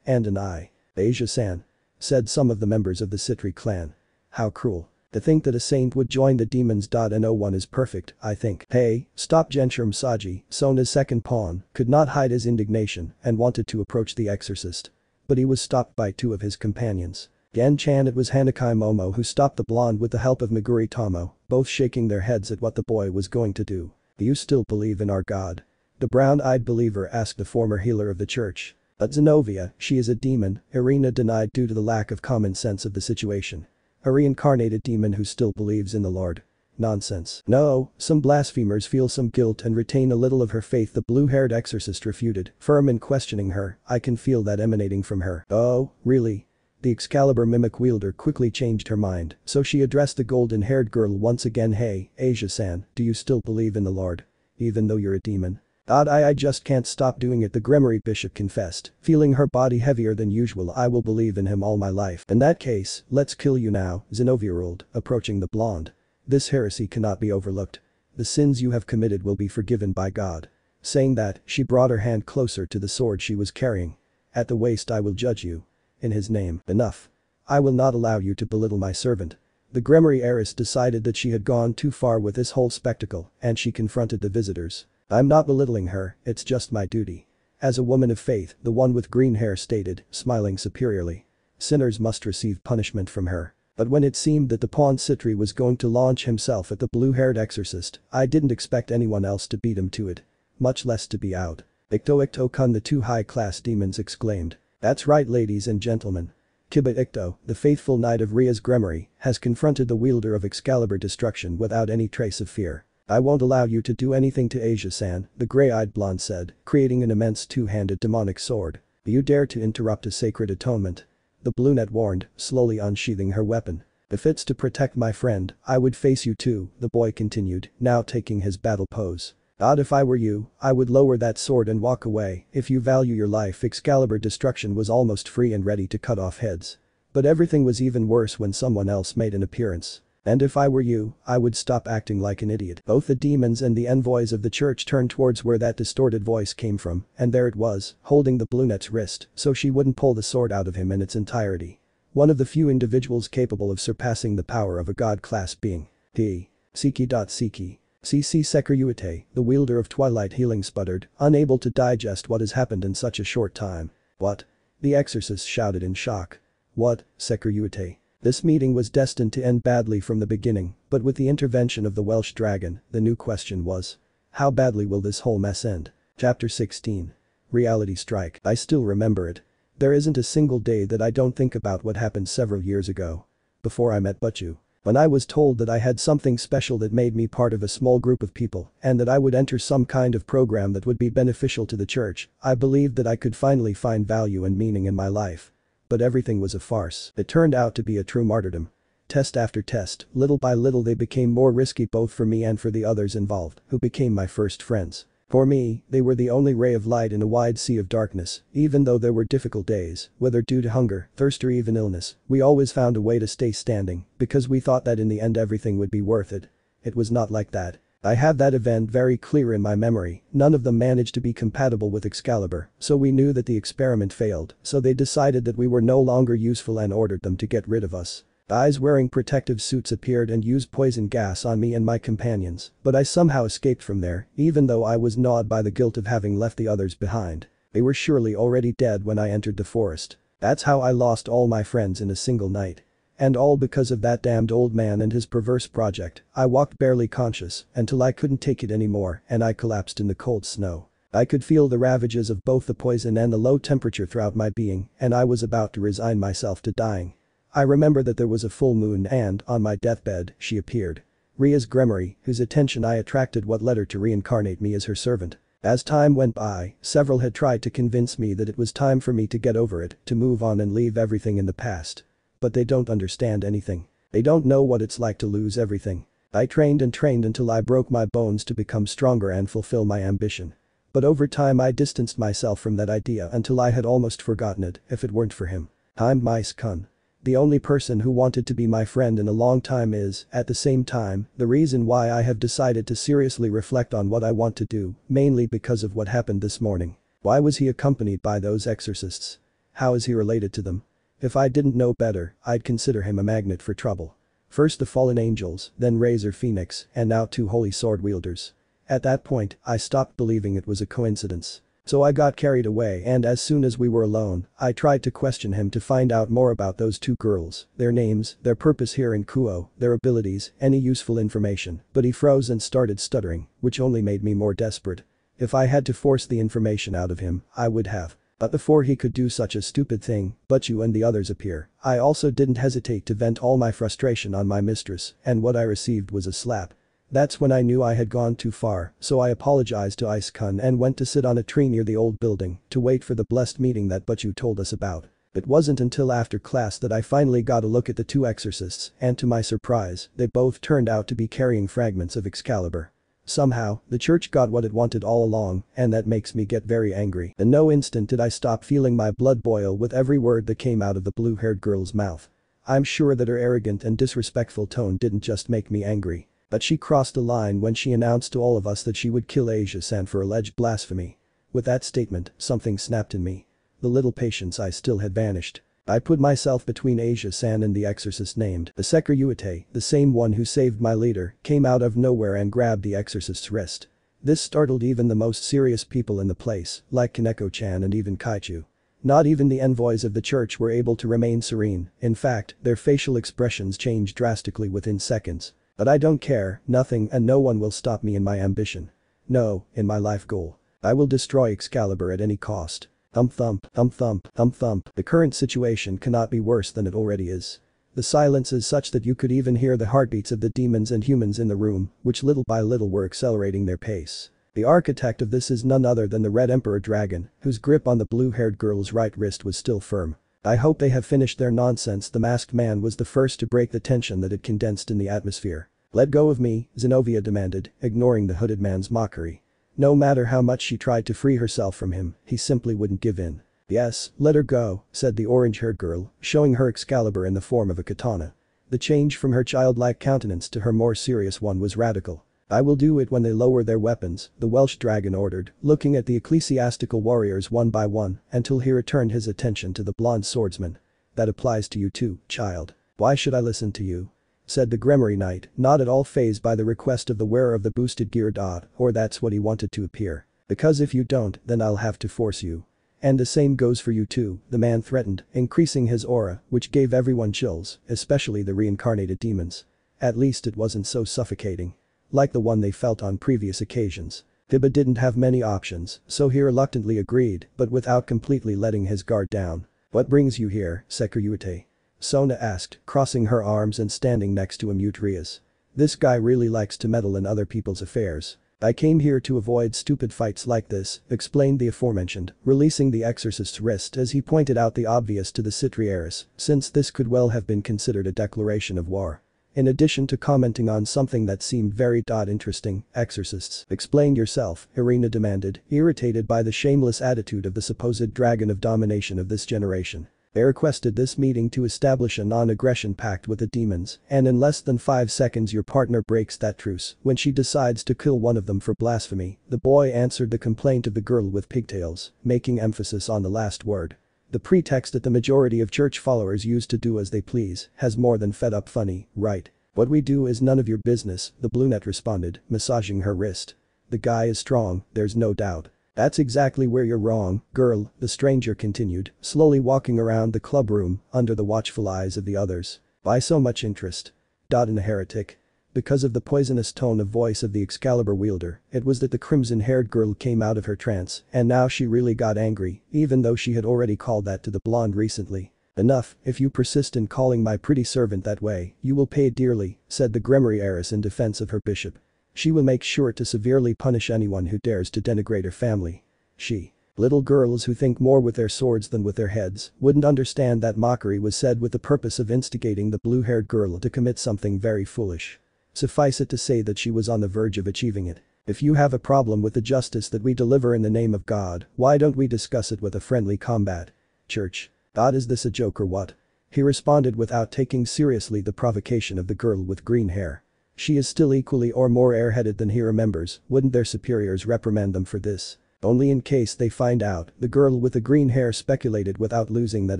an eye. Asia-san. Said some of the members of the Sitri clan. How cruel. To think that a saint would join the demons. No one is perfect, I think. Hey, stop. Genshirou Saji, Sona's second pawn, could not hide his indignation and wanted to approach the exorcist. But he was stopped by two of his companions. It was Hanakai Momo who stopped the blonde with the help of Meguri Tomo, both shaking their heads at what the boy was going to do. Do you still believe in our god? The brown-eyed believer asked the former healer of the church. But Xenovia, she is a demon, Irina denied due to the lack of common sense of the situation. A reincarnated demon who still believes in the Lord. Nonsense. No, some blasphemers feel some guilt and retain a little of her faith, the blue-haired exorcist refuted, firm in questioning her. I can feel that emanating from her. Oh, really? The Excalibur Mimic wielder quickly changed her mind, so she addressed the golden-haired girl once again. Hey, Asia-san, do you still believe in the Lord? Even though you're a demon? I just can't stop doing it, the Gremory bishop confessed, feeling her body heavier than usual. I will believe in him all my life. In that case, let's kill you now, Xenovia ruled, approaching the blonde. This heresy cannot be overlooked. The sins you have committed will be forgiven by God. Saying that, she brought her hand closer to the sword she was carrying. At the waist I will judge you. In his name. Enough. I will not allow you to belittle my servant. The Gremory heiress decided that she had gone too far with this whole spectacle, and she confronted the visitors. I'm not belittling her, it's just my duty. As a woman of faith, the one with green hair stated, smiling superiorly. Sinners must receive punishment from her. But when it seemed that the pawn Sitri was going to launch himself at the blue-haired exorcist, I didn't expect anyone else to beat him to it. Much less to be out. Ikto-Ikto-kun, the two high-class demons exclaimed. That's right, ladies and gentlemen. Kiba Ikto, the faithful knight of Rias Gremory, has confronted the wielder of Excalibur Destruction without any trace of fear. I won't allow you to do anything to Asia-san, the gray-eyed blonde said, creating an immense two-handed demonic sword. Do you dare to interrupt a sacred atonement? The brunette warned, slowly unsheathing her weapon. If it's to protect my friend, I would face you too, the boy continued, now taking his battle pose. God, if I were you, I would lower that sword and walk away. If you value your life, Excalibur Destruction was almost free and ready to cut off heads. But everything was even worse when someone else made an appearance. And if I were you, I would stop acting like an idiot." Both the demons and the envoys of the church turned towards where that distorted voice came from, and there it was, holding the brunette's wrist so she wouldn't pull the sword out of him in its entirety. One of the few individuals capable of surpassing the power of a god-class being. The Seki. Sekiryuutei, the wielder of Twilight Healing, sputtered, unable to digest what has happened in such a short time. "What?" the exorcist shouted in shock. "What, Sekiryuutei?" This meeting was destined to end badly from the beginning, but with the intervention of the Welsh dragon, the new question was, how badly will this whole mess end? Chapter 16. Reality Strike. I still remember it. There isn't a single day that I don't think about what happened several years ago. Before I met Butchu. When I was told that I had something special that made me part of a small group of people and that I would enter some kind of program that would be beneficial to the church, I believed that I could finally find value and meaning in my life. But everything was a farce. It turned out to be a true martyrdom. Test after test, little by little they became more risky both for me and for the others involved, who became my first friends. For me, they were the only ray of light in a wide sea of darkness. Even though there were difficult days, whether due to hunger, thirst or even illness, we always found a way to stay standing, because we thought that in the end everything would be worth it. It was not like that. I have that event very clear in my memory. None of them managed to be compatible with Excalibur, so we knew that the experiment failed, so they decided that we were no longer useful and ordered them to get rid of us. Guys wearing protective suits appeared and used poison gas on me and my companions, but I somehow escaped from there, even though I was gnawed by the guilt of having left the others behind. They were surely already dead when I entered the forest. That's how I lost all my friends in a single night. And all because of that damned old man and his perverse project. I walked barely conscious until I couldn't take it anymore and I collapsed in the cold snow. I could feel the ravages of both the poison and the low temperature throughout my being, and I was about to resign myself to dying. I remember that there was a full moon and, on my deathbed, she appeared. Rias Gremory, whose attention I attracted what led her to reincarnate me as her servant. As time went by, several had tried to convince me that it was time for me to get over it, to move on and leave everything in the past. But they don't understand anything. They don't know what it's like to lose everything. I trained and trained until I broke my bones to become stronger and fulfill my ambition. But over time I distanced myself from that idea until I had almost forgotten it if it weren't for him. I'm my skun. The only person who wanted to be my friend in a long time is, at the same time, the reason why I have decided to seriously reflect on what I want to do, mainly because of what happened this morning. Why was he accompanied by those exorcists? How is he related to them? If I didn't know better, I'd consider him a magnet for trouble. First the fallen angels, then Razor Phoenix, and now two holy sword wielders. At that point, I stopped believing it was a coincidence. So I got carried away and as soon as we were alone, I tried to question him to find out more about those two girls, their names, their purpose here in Kuoh, their abilities, any useful information, but he froze and started stuttering, which only made me more desperate. If I had to force the information out of him, I would have. But before he could do such a stupid thing, Butchu and the others appear. I also didn't hesitate to vent all my frustration on my mistress, and what I received was a slap. That's when I knew I had gone too far, so I apologized to Ice-kun and went to sit on a tree near the old building to wait for the blessed meeting that Butchu told us about. It wasn't until after class that I finally got a look at the two exorcists, and to my surprise, they both turned out to be carrying fragments of Excalibur. Somehow, the church got what it wanted all along, and that makes me get very angry. In no instant did I stop feeling my blood boil with every word that came out of the blue-haired girl's mouth. I'm sure that her arrogant and disrespectful tone didn't just make me angry. But she crossed the line when she announced to all of us that she would kill Asia-san for alleged blasphemy. With that statement, something snapped in me. The little patience I still had vanished. I put myself between Asia-san and the exorcist named. The Sekiryuutei, the same one who saved my leader, came out of nowhere and grabbed the exorcist's wrist. This startled even the most serious people in the place, like Koneko-chan and even Kaichu. Not even the envoys of the church were able to remain serene, in fact, their facial expressions changed drastically within seconds. But I don't care, nothing and no one will stop me in my ambition. No, in my life goal. I will destroy Excalibur at any cost. Thump thump, thump thump, thump thump. The current situation cannot be worse than it already is. The silence is such that you could even hear the heartbeats of the demons and humans in the room, which little by little were accelerating their pace. The architect of this is none other than the Red Emperor Dragon, whose grip on the blue-haired girl's right wrist was still firm. I hope they have finished their nonsense. The masked man was the first to break the tension that had condensed in the atmosphere. "Let go of me," Xenovia demanded, ignoring the hooded man's mockery. No matter how much she tried to free herself from him, he simply wouldn't give in. "Yes, let her go," said the orange-haired girl, showing her Excalibur in the form of a katana. The change from her childlike countenance to her more serious one was radical. "I will do it when they lower their weapons," the Welsh dragon ordered, looking at the ecclesiastical warriors one by one until he returned his attention to the blonde swordsman. "That applies to you too, child." "Why should I listen to you?" said the Gremory knight, not at all fazed by the request of the wearer of the boosted gear. Or that's what he wanted to appear. "Because if you don't, then I'll have to force you. And the same goes for you too," the man threatened, increasing his aura, which gave everyone chills, especially the reincarnated demons. At least it wasn't so suffocating, like the one they felt on previous occasions. Kiba didn't have many options, so he reluctantly agreed, but without completely letting his guard down. "What brings you here, Sekiryuutei?" Sona asked, crossing her arms and standing next to a mute Rias. "This guy really likes to meddle in other people's affairs." "I came here to avoid stupid fights like this," explained the aforementioned, releasing the exorcist's wrist as he pointed out the obvious to the Sitri heiress, since this could well have been considered a declaration of war. In addition to commenting on something that seemed very interesting, "Exorcists, explain yourself," Irina demanded, irritated by the shameless attitude of the supposed dragon of domination of this generation. They requested this meeting to establish a non-aggression pact with the demons, and in less than 5 seconds your partner breaks that truce when she decides to kill one of them for blasphemy, the boy answered the complaint of the girl with pigtails, making emphasis on the last word. The pretext that the majority of church followers use to do as they please has more than fed up. "Funny, right? What we do is none of your business," the brunette responded, massaging her wrist. "The guy is strong, there's no doubt." "That's exactly where you're wrong, girl," the stranger continued, slowly walking around the club room under the watchful eyes of the others. "Why so much interest? In a heretic?" Because of the poisonous tone of voice of the Excalibur wielder, it was that the crimson-haired girl came out of her trance, and now she really got angry, even though she had already called that to the blonde recently. "Enough, if you persist in calling my pretty servant that way, you will pay dearly," said the Gremory heiress in defense of her bishop. "She will make sure to severely punish anyone who dares to denigrate her family." She. Little girls who think more with their swords than with their heads wouldn't understand that mockery was said with the purpose of instigating the blue-haired girl to commit something very foolish. Suffice it to say that she was on the verge of achieving it. "If you have a problem with the justice that we deliver in the name of God, why don't we discuss it with a friendly combat? Church. God, is this a joke or what?" He responded without taking seriously the provocation of the girl with green hair. "She is still equally or more airheaded than he remembers, wouldn't their superiors reprimand them for this? Only in case they find out," the girl with the green hair speculated without losing that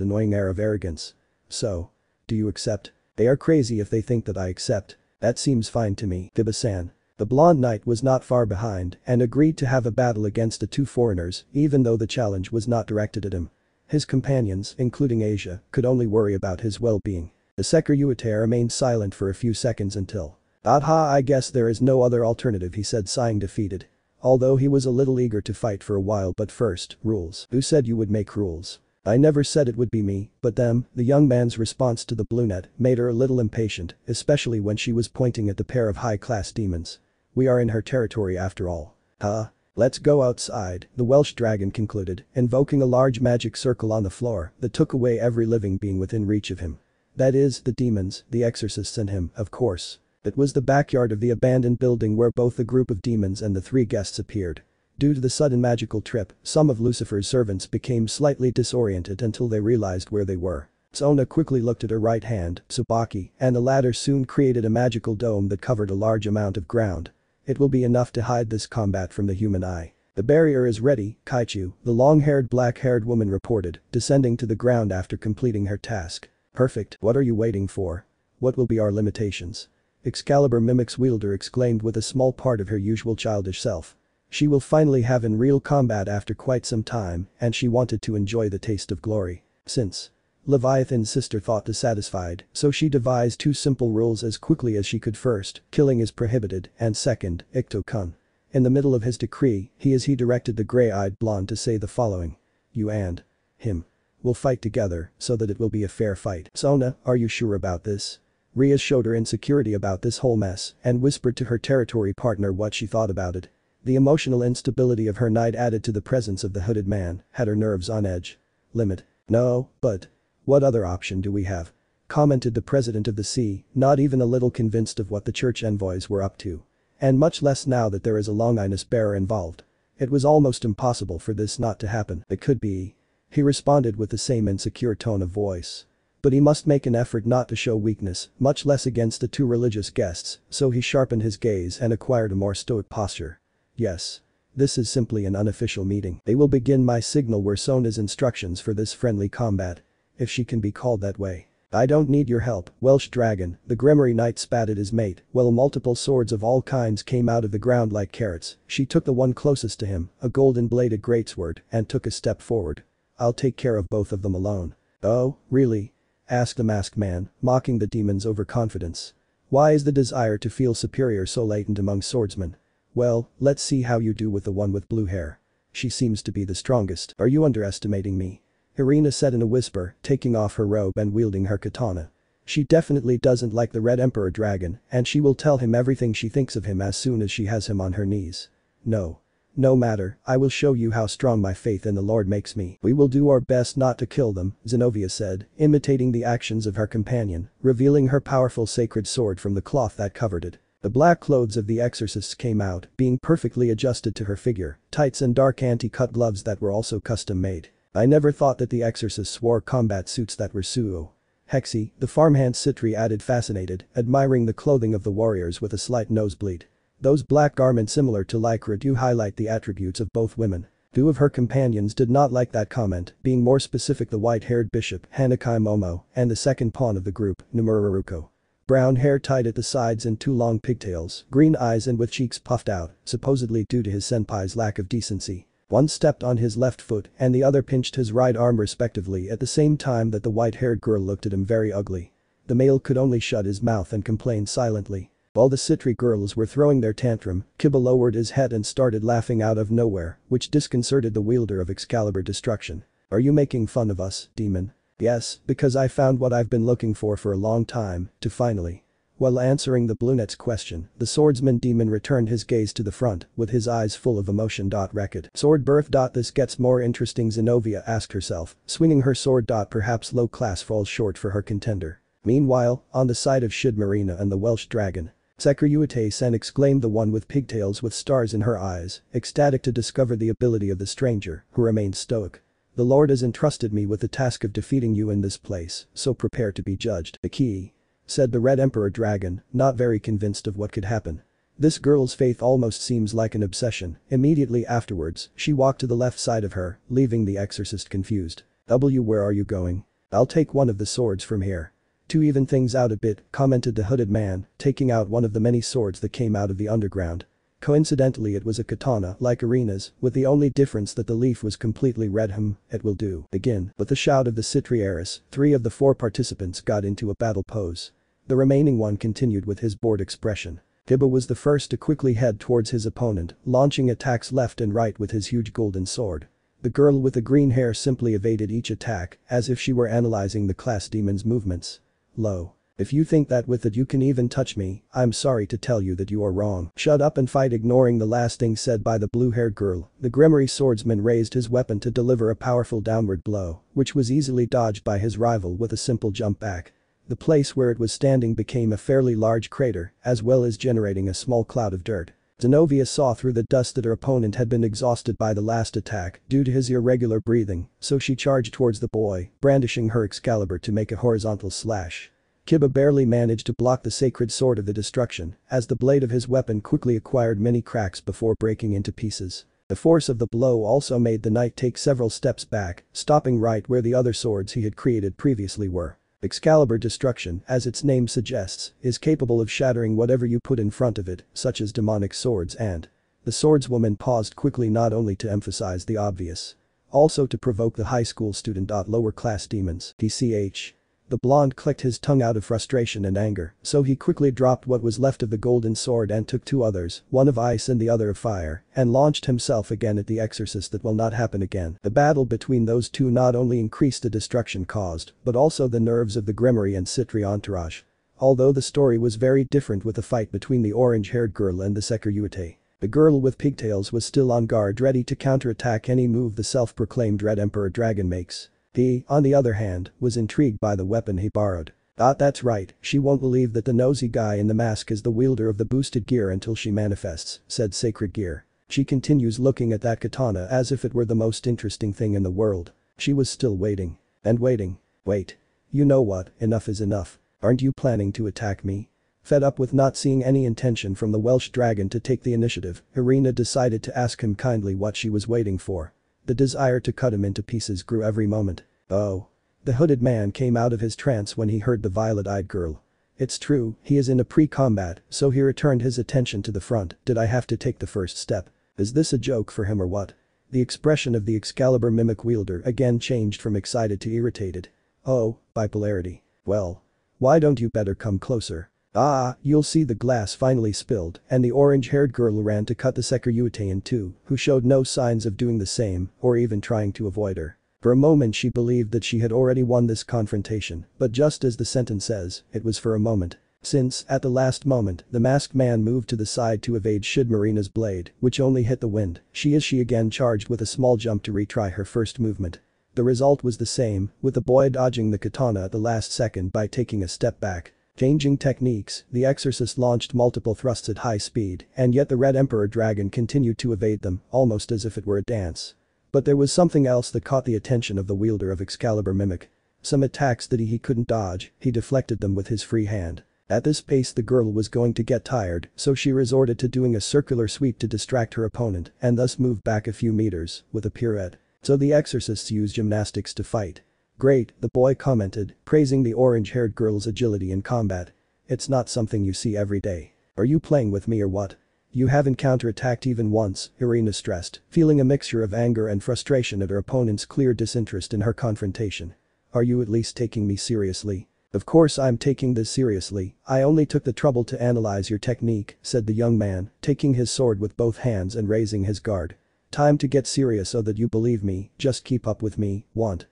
annoying air of arrogance. "So. Do you accept?" "They are crazy if they think that I accept." "That seems fine to me, Kiba-san." The blonde knight was not far behind and agreed to have a battle against the two foreigners, even though the challenge was not directed at him. His companions, including Asia, could only worry about his well-being. The Sekiryuutei remained silent for a few seconds until. "Aha, I guess there is no other alternative," he said, sighing defeated. Although he was a little eager to fight for a while. "But first, rules. Who said you would make rules?" "I never said it would be me, but them," the young man's response to the brunette made her a little impatient, especially when she was pointing at the pair of high-class demons. "We are in her territory after all." "Huh? Let's go outside," the Welsh dragon concluded, invoking a large magic circle on the floor that took away every living being within reach of him. That is, the demons, the exorcists and him, of course. It was the backyard of the abandoned building where both the group of demons and the three guests appeared. Due to the sudden magical trip, some of Lucifer's servants became slightly disoriented until they realized where they were. Sona quickly looked at her right hand, Tsubaki, and the latter soon created a magical dome that covered a large amount of ground. "It will be enough to hide this combat from the human eye. The barrier is ready, Kaichu," the long-haired black-haired woman reported, descending to the ground after completing her task. "Perfect, what are you waiting for? What will be our limitations?" Excalibur Mimic's wielder exclaimed with a small part of her usual childish self. She will finally have in real combat after quite some time, and she wanted to enjoy the taste of glory. Since Leviathan's sister thought dissatisfied, so she devised two simple rules as quickly as she could. First, killing is prohibited, and second, Icto-kun. In the middle of his decree, he directed the gray-eyed blonde to say the following. "You and him will fight together so that it will be a fair fight." "Sona, are you sure about this?" Rias showed her insecurity about this whole mess and whispered to her territory partner what she thought about it. The emotional instability of her night added to the presence of the hooded man had her nerves on edge. "Limit. No, but what other option do we have?" commented the president of the sea, not even a little convinced of what the church envoys were up to. And much less now that there is a Longinus bearer involved. It was almost impossible for this not to happen. "It could be," he responded with the same insecure tone of voice. But he must make an effort not to show weakness, much less against the two religious guests, so he sharpened his gaze and acquired a more stoic posture. Yes. This is simply an unofficial meeting. They will begin my signal were Sona's instructions for this friendly combat. If she can be called that way. I don't need your help, Welsh dragon, the Gremory knight spat at his mate, while multiple swords of all kinds came out of the ground like carrots. She took the one closest to him, a golden-bladed greatsword, and took a step forward. I'll take care of both of them alone. Oh, really? Asked the masked man, mocking the demon's overconfidence. Why is the desire to feel superior so latent among swordsmen? Well, let's see how you do with the one with blue hair. She seems to be the strongest. Are you underestimating me? Irina said in a whisper, taking off her robe and wielding her katana. She definitely doesn't like the Red Emperor Dragon, and she will tell him everything she thinks of him as soon as she has him on her knees. No. No matter, I will show you how strong my faith in the Lord makes me. We will do our best not to kill them, Xenovia said, imitating the actions of her companion, revealing her powerful sacred sword from the cloth that covered it. The black clothes of the exorcists came out, being perfectly adjusted to her figure, tights and dark anti-cut gloves that were also custom-made. I never thought that the exorcists wore combat suits that were so. Hexy, the farmhand Sitri added fascinated, admiring the clothing of the warriors with a slight nosebleed. Those black garments similar to lycra do highlight the attributes of both women. Two of her companions did not like that comment, being more specific the white-haired bishop, Hanakai Momo, and the second pawn of the group, Nomuraruko. Brown hair tied at the sides in two long pigtails, green eyes and with cheeks puffed out, supposedly due to his senpai's lack of decency. One stepped on his left foot and the other pinched his right arm respectively at the same time that the white-haired girl looked at him very ugly. The male could only shut his mouth and complain silently. While the Sitri girls were throwing their tantrum, Kiba lowered his head and started laughing out of nowhere, which disconcerted the wielder of Excalibur Destruction. Are you making fun of us, demon? Yes, because I found what I've been looking for a long time, to finally. While answering the brunette's question, the swordsman demon returned his gaze to the front, with his eyes full of emotion. Record. Sword birth. This gets more interesting, Xenovia asked herself, swinging her sword. Perhaps low class falls short for her contender. Meanwhile, on the side of Shidmarina and the Welsh dragon. Sekiryuutei-sen, exclaimed the one with pigtails with stars in her eyes, ecstatic to discover the ability of the stranger, who remained stoic. The Lord has entrusted me with the task of defeating you in this place, so prepare to be judged. The key. Said the Red Emperor Dragon, not very convinced of what could happen. This girl's faith almost seems like an obsession. Immediately afterwards, she walked to the left side of her, leaving the exorcist confused. Where are you going? I'll take one of the swords from here. To even things out a bit, commented the hooded man, taking out one of the many swords that came out of the underground. Coincidentally it was a katana like Irina's, with the only difference that the leaf was completely red. It will do. Begin. With the shout of the Sitri heiress, three of the four participants got into a battle pose. The remaining one continued with his bored expression. Kiba was the first to quickly head towards his opponent, launching attacks left and right with his huge golden sword. The girl with the green hair simply evaded each attack, as if she were analyzing the class demon's movements. Low. If you think that with it you can even touch me, I'm sorry to tell you that you are wrong. Shut up and fight. Ignoring the last thing said by the blue-haired girl, the Gremory swordsman raised his weapon to deliver a powerful downward blow, which was easily dodged by his rival with a simple jump back. The place where it was standing became a fairly large crater, as well as generating a small cloud of dirt. Xenovia saw through the dust that her opponent had been exhausted by the last attack due to his irregular breathing, so she charged towards the boy, brandishing her Excalibur to make a horizontal slash. Kiba barely managed to block the sacred sword of the destruction, as the blade of his weapon quickly acquired many cracks before breaking into pieces. The force of the blow also made the knight take several steps back, stopping right where the other swords he had created previously were. Excalibur Destruction, as its name suggests, is capable of shattering whatever you put in front of it, such as demonic swords and. The swordswoman paused quickly, not only to emphasize the obvious. Also to provoke the high school student. Lower class demons. Tch. The blonde clicked his tongue out of frustration and anger, so he quickly dropped what was left of the golden sword and took two others, one of ice and the other of fire, and launched himself again at the exorcist. That will not happen again. The battle between those two not only increased the destruction caused, but also the nerves of the Gremory and Sitri entourage. Although the story was very different with the fight between the orange-haired girl and the Sekiryuutei. The girl with pigtails was still on guard, ready to counterattack any move the self-proclaimed Red Emperor Dragon makes. He, on the other hand, was intrigued by the weapon he borrowed. That's right, she won't believe that the nosy guy in the mask is the wielder of the boosted gear until she manifests, said Sacred Gear. She continues looking at that katana as if it were the most interesting thing in the world. She was still waiting. And waiting. Wait. You know what, enough is enough. Aren't you planning to attack me? Fed up with not seeing any intention from the Welsh dragon to take the initiative, Irina decided to ask him kindly what she was waiting for. The desire to cut him into pieces grew every moment. Oh. The hooded man came out of his trance when he heard the violet-eyed girl. It's true, he is in a pre-combat, so he returned his attention to the front. Did I have to take the first step? Is this a joke for him or what? The expression of the Excalibur Mimic wielder again changed from excited to irritated. Oh, bipolarity. Well. Why don't you better come closer? Ah, you'll see. The glass finally spilled and the orange-haired girl ran to cut the Sekiryuutei in two, who showed no signs of doing the same or even trying to avoid her. For a moment she believed that she had already won this confrontation, but just as the sentence says, it was for a moment. Since, at the last moment, the masked man moved to the side to evade Shidmarina's blade, which only hit the wind, she again charged with a small jump to retry her first movement. The result was the same, with the boy dodging the katana at the last second by taking a step back. Changing techniques, the exorcist launched multiple thrusts at high speed, and yet the Red Emperor Dragon continued to evade them, almost as if it were a dance. But there was something else that caught the attention of the wielder of Excalibur Mimic. Some attacks that he couldn't dodge, he deflected them with his free hand. At this pace the girl was going to get tired, so she resorted to doing a circular sweep to distract her opponent and thus moved back a few meters with a pirouette. So the exorcists use gymnastics to fight. Great, the boy commented, praising the orange-haired girl's agility in combat. It's not something you see every day. Are you playing with me or what? You haven't counterattacked even once, Irina stressed, feeling a mixture of anger and frustration at her opponent's clear disinterest in her confrontation. Are you at least taking me seriously? Of course I'm taking this seriously, I only took the trouble to analyze your technique, said the young man, taking his sword with both hands and raising his guard. Time to get serious so that you believe me, just keep up with me, want.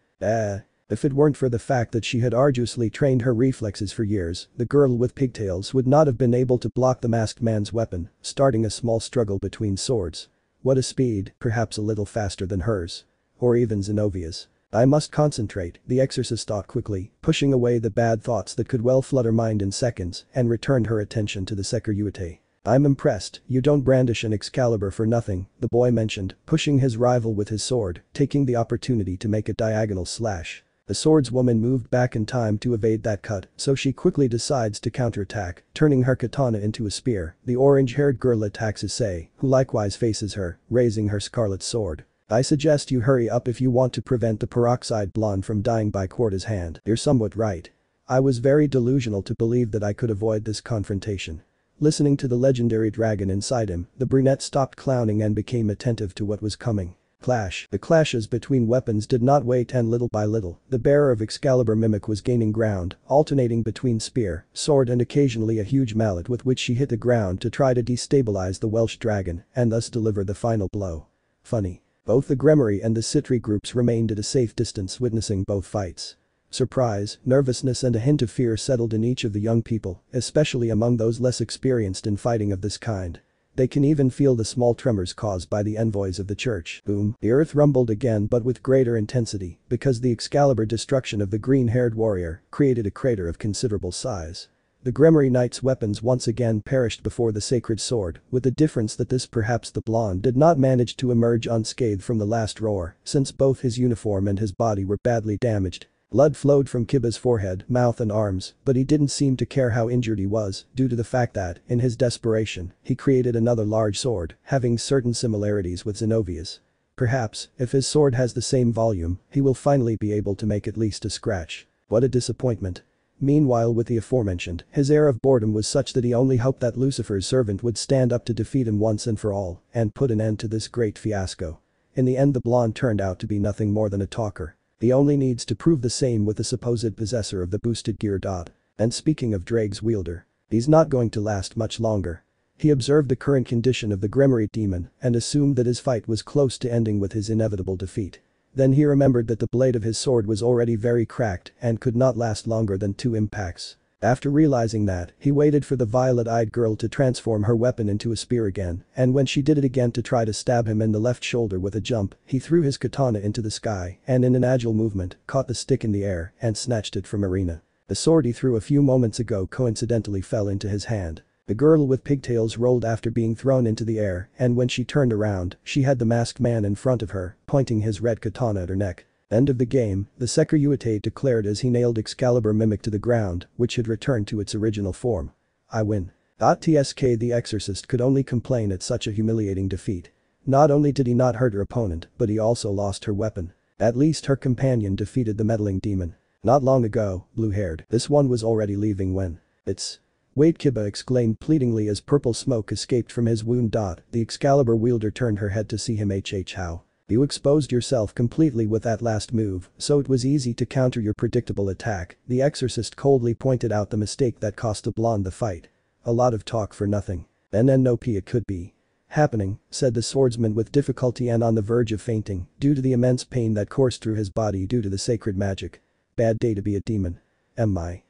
If it weren't for the fact that she had arduously trained her reflexes for years, the girl with pigtails would not have been able to block the masked man's weapon, starting a small struggle between swords. What a speed, perhaps a little faster than hers. Or even Xenovia's. I must concentrate, the exorcist thought quickly, pushing away the bad thoughts that could well flood her mind in seconds, and returned her attention to the Sekiryuutei. I'm impressed, you don't brandish an Excalibur for nothing, the boy mentioned, pushing his rival with his sword, taking the opportunity to make a diagonal slash. The swordswoman moved back in time to evade that cut, so she quickly decides to counterattack, turning her katana into a spear. The orange-haired girl attacks Issei, who likewise faces her, raising her scarlet sword. I suggest you hurry up if you want to prevent the peroxide blonde from dying by Korda's hand. You're somewhat right. I was very delusional to believe that I could avoid this confrontation. Listening to the legendary dragon inside him, the brunette stopped clowning and became attentive to what was coming. Clash. The clashes between weapons did not wait, and little by little, the bearer of Excalibur Mimic was gaining ground, alternating between spear, sword and occasionally a huge mallet with which she hit the ground to try to destabilize the Welsh dragon and thus deliver the final blow. Funny. Both the Gremory and the Sitri groups remained at a safe distance witnessing both fights. Surprise, nervousness and a hint of fear settled in each of the young people, especially among those less experienced in fighting of this kind. They can even feel the small tremors caused by the envoys of the church. Boom, the earth rumbled again but with greater intensity, because the Excalibur destruction of the green-haired warrior created a crater of considerable size. The Gremory Knight's weapons once again perished before the sacred sword, with the difference that this perhaps the blonde did not manage to emerge unscathed from the last roar, since both his uniform and his body were badly damaged. Blood flowed from Kiba's forehead, mouth and arms, but he didn't seem to care how injured he was, due to the fact that, in his desperation, he created another large sword, having certain similarities with Xenovia's. Perhaps, if his sword has the same volume, he will finally be able to make at least a scratch. What a disappointment. Meanwhile, with the aforementioned, his air of boredom was such that he only hoped that Lucifer's servant would stand up to defeat him once and for all, and put an end to this great fiasco. In the end the blonde turned out to be nothing more than a talker. He only needs to prove the same with the supposed possessor of the boosted gear. And speaking of Draig's wielder, he's not going to last much longer. He observed the current condition of the Gremory demon and assumed that his fight was close to ending with his inevitable defeat. Then he remembered that the blade of his sword was already very cracked and could not last longer than 2 impacts. After realizing that, he waited for the violet-eyed girl to transform her weapon into a spear again, and when she did it again to try to stab him in the left shoulder with a jump, he threw his katana into the sky and in an agile movement, caught the stick in the air and snatched it from Irina. The sword he threw a few moments ago coincidentally fell into his hand. The girl with pigtails rolled after being thrown into the air, and when she turned around, she had the masked man in front of her, pointing his red katana at her neck. End of the game, the Sekiryuutei declared as he nailed Excalibur Mimic to the ground, which had returned to its original form. I win. Tsk the exorcist could only complain at such a humiliating defeat. Not only did he not hurt her opponent, but he also lost her weapon. At least her companion defeated the meddling demon. Not long ago, blue-haired, this one was already leaving when. It's. Wait, Kiba exclaimed pleadingly as purple smoke escaped from his wound. The Excalibur wielder turned her head to see him. How. You exposed yourself completely with that last move, so it was easy to counter your predictable attack, the exorcist coldly pointed out the mistake that cost the blonde the fight. A lot of talk for nothing. NOP it could be. Happening, said the swordsman with difficulty and on the verge of fainting, due to the immense pain that coursed through his body due to the sacred magic. Bad day to be a demon. Am I?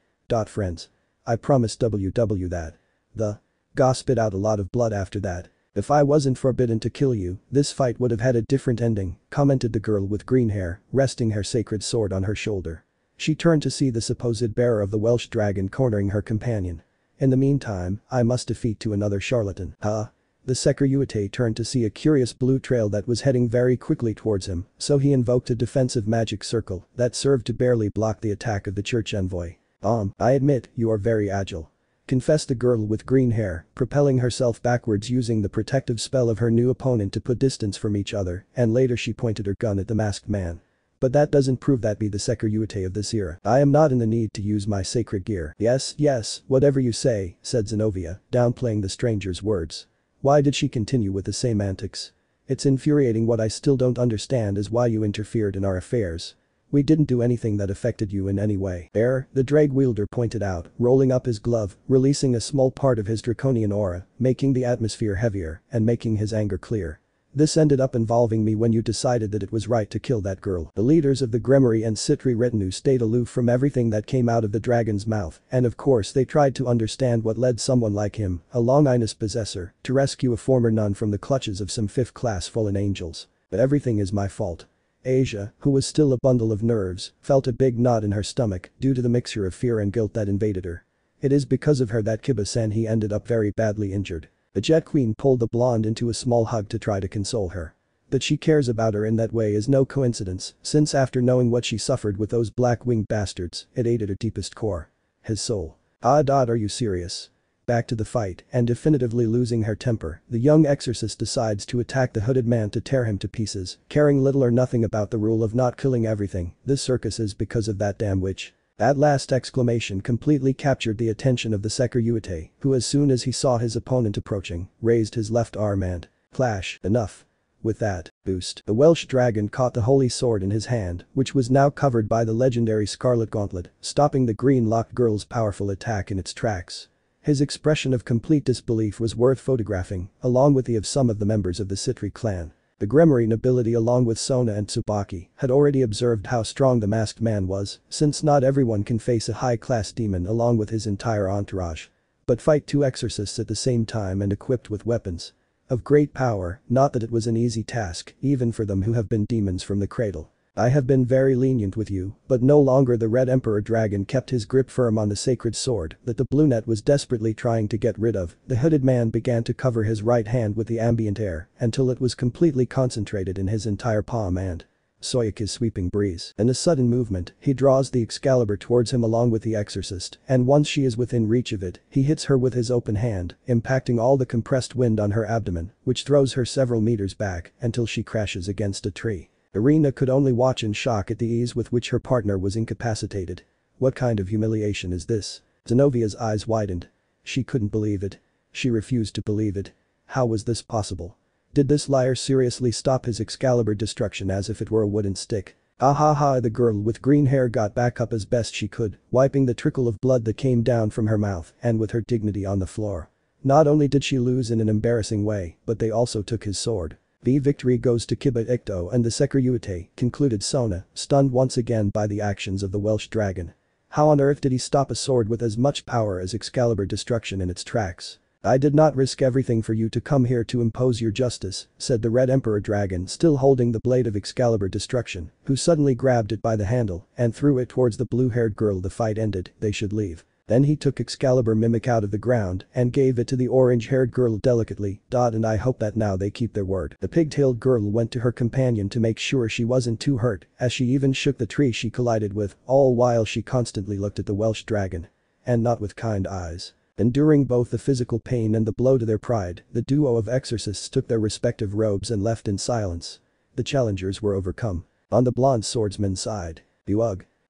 Friends. I promised WW that. The. Gosh spit out a lot of blood after that. If I wasn't forbidden to kill you, this fight would have had a different ending, commented the girl with green hair, resting her sacred sword on her shoulder. She turned to see the supposed bearer of the Welsh dragon cornering her companion. In the meantime, I must defeat to another charlatan, huh? The Sekiryuutei turned to see a curious blue trail that was heading very quickly towards him, so he invoked a defensive magic circle that served to barely block the attack of the church envoy. I admit, you are very agile. Confessed the girl with green hair, propelling herself backwards using the protective spell of her new opponent to put distance from each other, and later she pointed her gun at the masked man. But that doesn't prove that be the Sekiryuutei of this era. I am not in the need to use my sacred gear. Yes, whatever you say, said Xenovia, downplaying the stranger's words. Why did she continue with the same antics? It's infuriating. What I still don't understand is why you interfered in our affairs. We didn't do anything that affected you in any way. The Ddraig wielder pointed out, rolling up his glove, releasing a small part of his draconian aura, making the atmosphere heavier and making his anger clear. This ended up involving me when you decided that it was right to kill that girl. The leaders of the Gremory and Sitri retinue stayed aloof from everything that came out of the dragon's mouth, and of course they tried to understand what led someone like him, a long-eyed possessor, to rescue a former nun from the clutches of some fifth-class fallen angels. But everything is my fault. Asia, who was still a bundle of nerves, felt a big knot in her stomach due to the mixture of fear and guilt that invaded her. It is because of her that Kiba-san he ended up very badly injured. The Jet Queen pulled the blonde into a small hug to try to console her. That she cares about her in that way is no coincidence, since after knowing what she suffered with those black-winged bastards, it ate at her deepest core. His soul. Are you serious? Back to the fight, and definitively losing her temper, the young exorcist decides to attack the hooded man to tear him to pieces, caring little or nothing about the rule of not killing everything. This circus is because of that damn witch. That last exclamation completely captured the attention of the Sekiryuutei, who as soon as he saw his opponent approaching, raised his left arm and. Clash. Enough. With that. Boost. The Welsh dragon caught the holy sword in his hand, which was now covered by the legendary scarlet gauntlet, stopping the green-locked girl's powerful attack in its tracks. His expression of complete disbelief was worth photographing, along with the of some of the members of the Sitri clan. The Gremory nobility along with Sona and Tsubaki had already observed how strong the masked man was, since not everyone can face a high-class demon along with his entire entourage. But fight two exorcists at the same time and equipped with weapons. Of great power, not that it was an easy task, even for them who have been demons from the cradle. I have been very lenient with you, but no longer. The Red Emperor Dragon kept his grip firm on the sacred sword that the brunette was desperately trying to get rid of. The hooded man began to cover his right hand with the ambient air until it was completely concentrated in his entire palm and. Soyak his sweeping breeze. In a sudden movement, he draws the Excalibur towards him along with the exorcist, and once she is within reach of it, he hits her with his open hand, impacting all the compressed wind on her abdomen, which throws her several meters back until she crashes against a tree. Irina could only watch in shock at the ease with which her partner was incapacitated. What kind of humiliation is this? Xenovia's eyes widened. She couldn't believe it. She refused to believe it. How was this possible? Did this liar seriously stop his Excalibur destruction as if it were a wooden stick? Ahaha, the girl with green hair got back up as best she could, wiping the trickle of blood that came down from her mouth and with her dignity on the floor. Not only did she lose in an embarrassing way, but they also took his sword. The victory goes to Kiba Ito and the Sekiryuutei, concluded Sona, stunned once again by the actions of the Welsh dragon. How on earth did he stop a sword with as much power as Excalibur Destruction in its tracks? I did not risk everything for you to come here to impose your justice, said the Red Emperor Dragon, still holding the blade of Excalibur Destruction, who suddenly grabbed it by the handle and threw it towards the blue-haired girl. The fight ended, they should leave. Then he took Excalibur Mimic out of the ground and gave it to the orange-haired girl delicately, and I hope that now they keep their word. The pigtailed girl went to her companion to make sure she wasn't too hurt, as she even shook the tree she collided with, all while she constantly looked at the Welsh dragon. And not with kind eyes. Enduring both the physical pain and the blow to their pride, the duo of exorcists took their respective robes and left in silence. The challengers were overcome. On the blonde swordsman's side,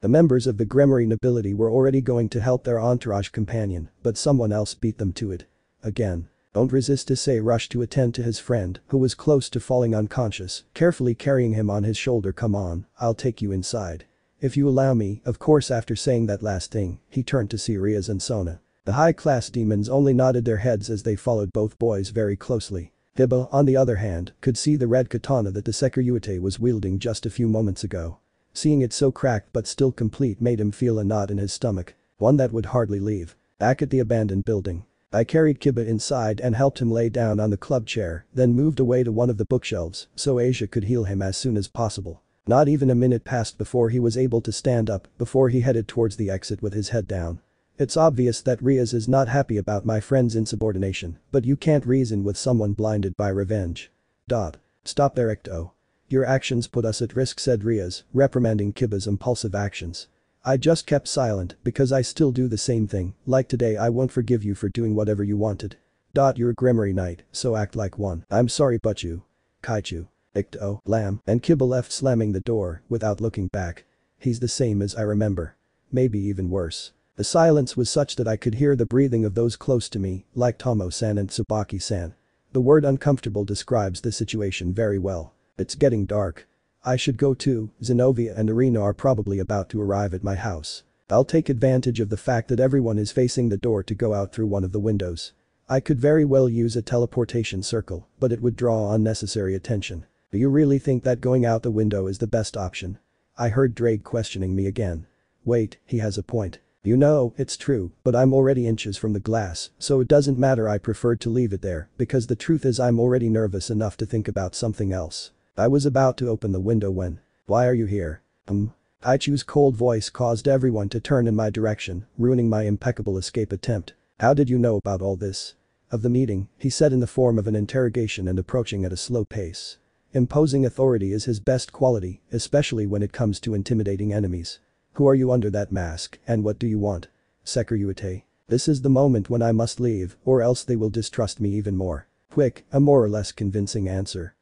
the members of the Gremory nobility were already going to help their entourage companion, but someone else beat them to it. Again. Don't resist. Issei rushed to attend to his friend, who was close to falling unconscious, carefully carrying him on his shoulder. Come on, I'll take you inside. If you allow me, of course. After saying that last thing, he turned to see Rias and Sona. The high-class demons only nodded their heads as they followed both boys very closely. Kiba, on the other hand, could see the red katana that the Sekiryuutei was wielding just a few moments ago. Seeing it so cracked but still complete made him feel a knot in his stomach. One that would hardly leave. Back at the abandoned building, I carried Kiba inside and helped him lay down on the club chair, then moved away to one of the bookshelves so Asia could heal him as soon as possible. Not even a minute passed before he was able to stand up before he headed towards the exit with his head down. It's obvious that Rias is not happy about my friend's insubordination, but you can't reason with someone blinded by revenge. Stop there, Ecto. Your actions put us at risk, said Rias, reprimanding Kiba's impulsive actions. I just kept silent because I still do the same thing, like today. I won't forgive you for doing whatever you wanted. You're a Gremory knight, so act like one. I'm sorry, but you. Kaichu. Ecto, Lamb, and Kiba left, slamming the door without looking back. He's the same as I remember. Maybe even worse. The silence was such that I could hear the breathing of those close to me, like Tomo-san and Tsubaki-san. The word uncomfortable describes the situation very well. It's getting dark. I should go too. Xenovia and Irina are probably about to arrive at my house. I'll take advantage of the fact that everyone is facing the door to go out through one of the windows. I could very well use a teleportation circle, but it would draw unnecessary attention. Do you really think that going out the window is the best option? I heard Ddraig questioning me again. Wait, he has a point. You know, it's true, but I'm already inches from the glass, so it doesn't matter. I preferred to leave it there because the truth is I'm already nervous enough to think about something else. I was about to open the window when. Why are you here? Kaichu's cold voice caused everyone to turn in my direction, ruining my impeccable escape attempt. How did you know about all this? Of the meeting, he said in the form of an interrogation and approaching at a slow pace. Imposing authority is his best quality, especially when it comes to intimidating enemies. Who are you under that mask, and what do you want? Sekiryuutei. This is the moment when I must leave, or else they will distrust me even more. Quick, a more or less convincing answer.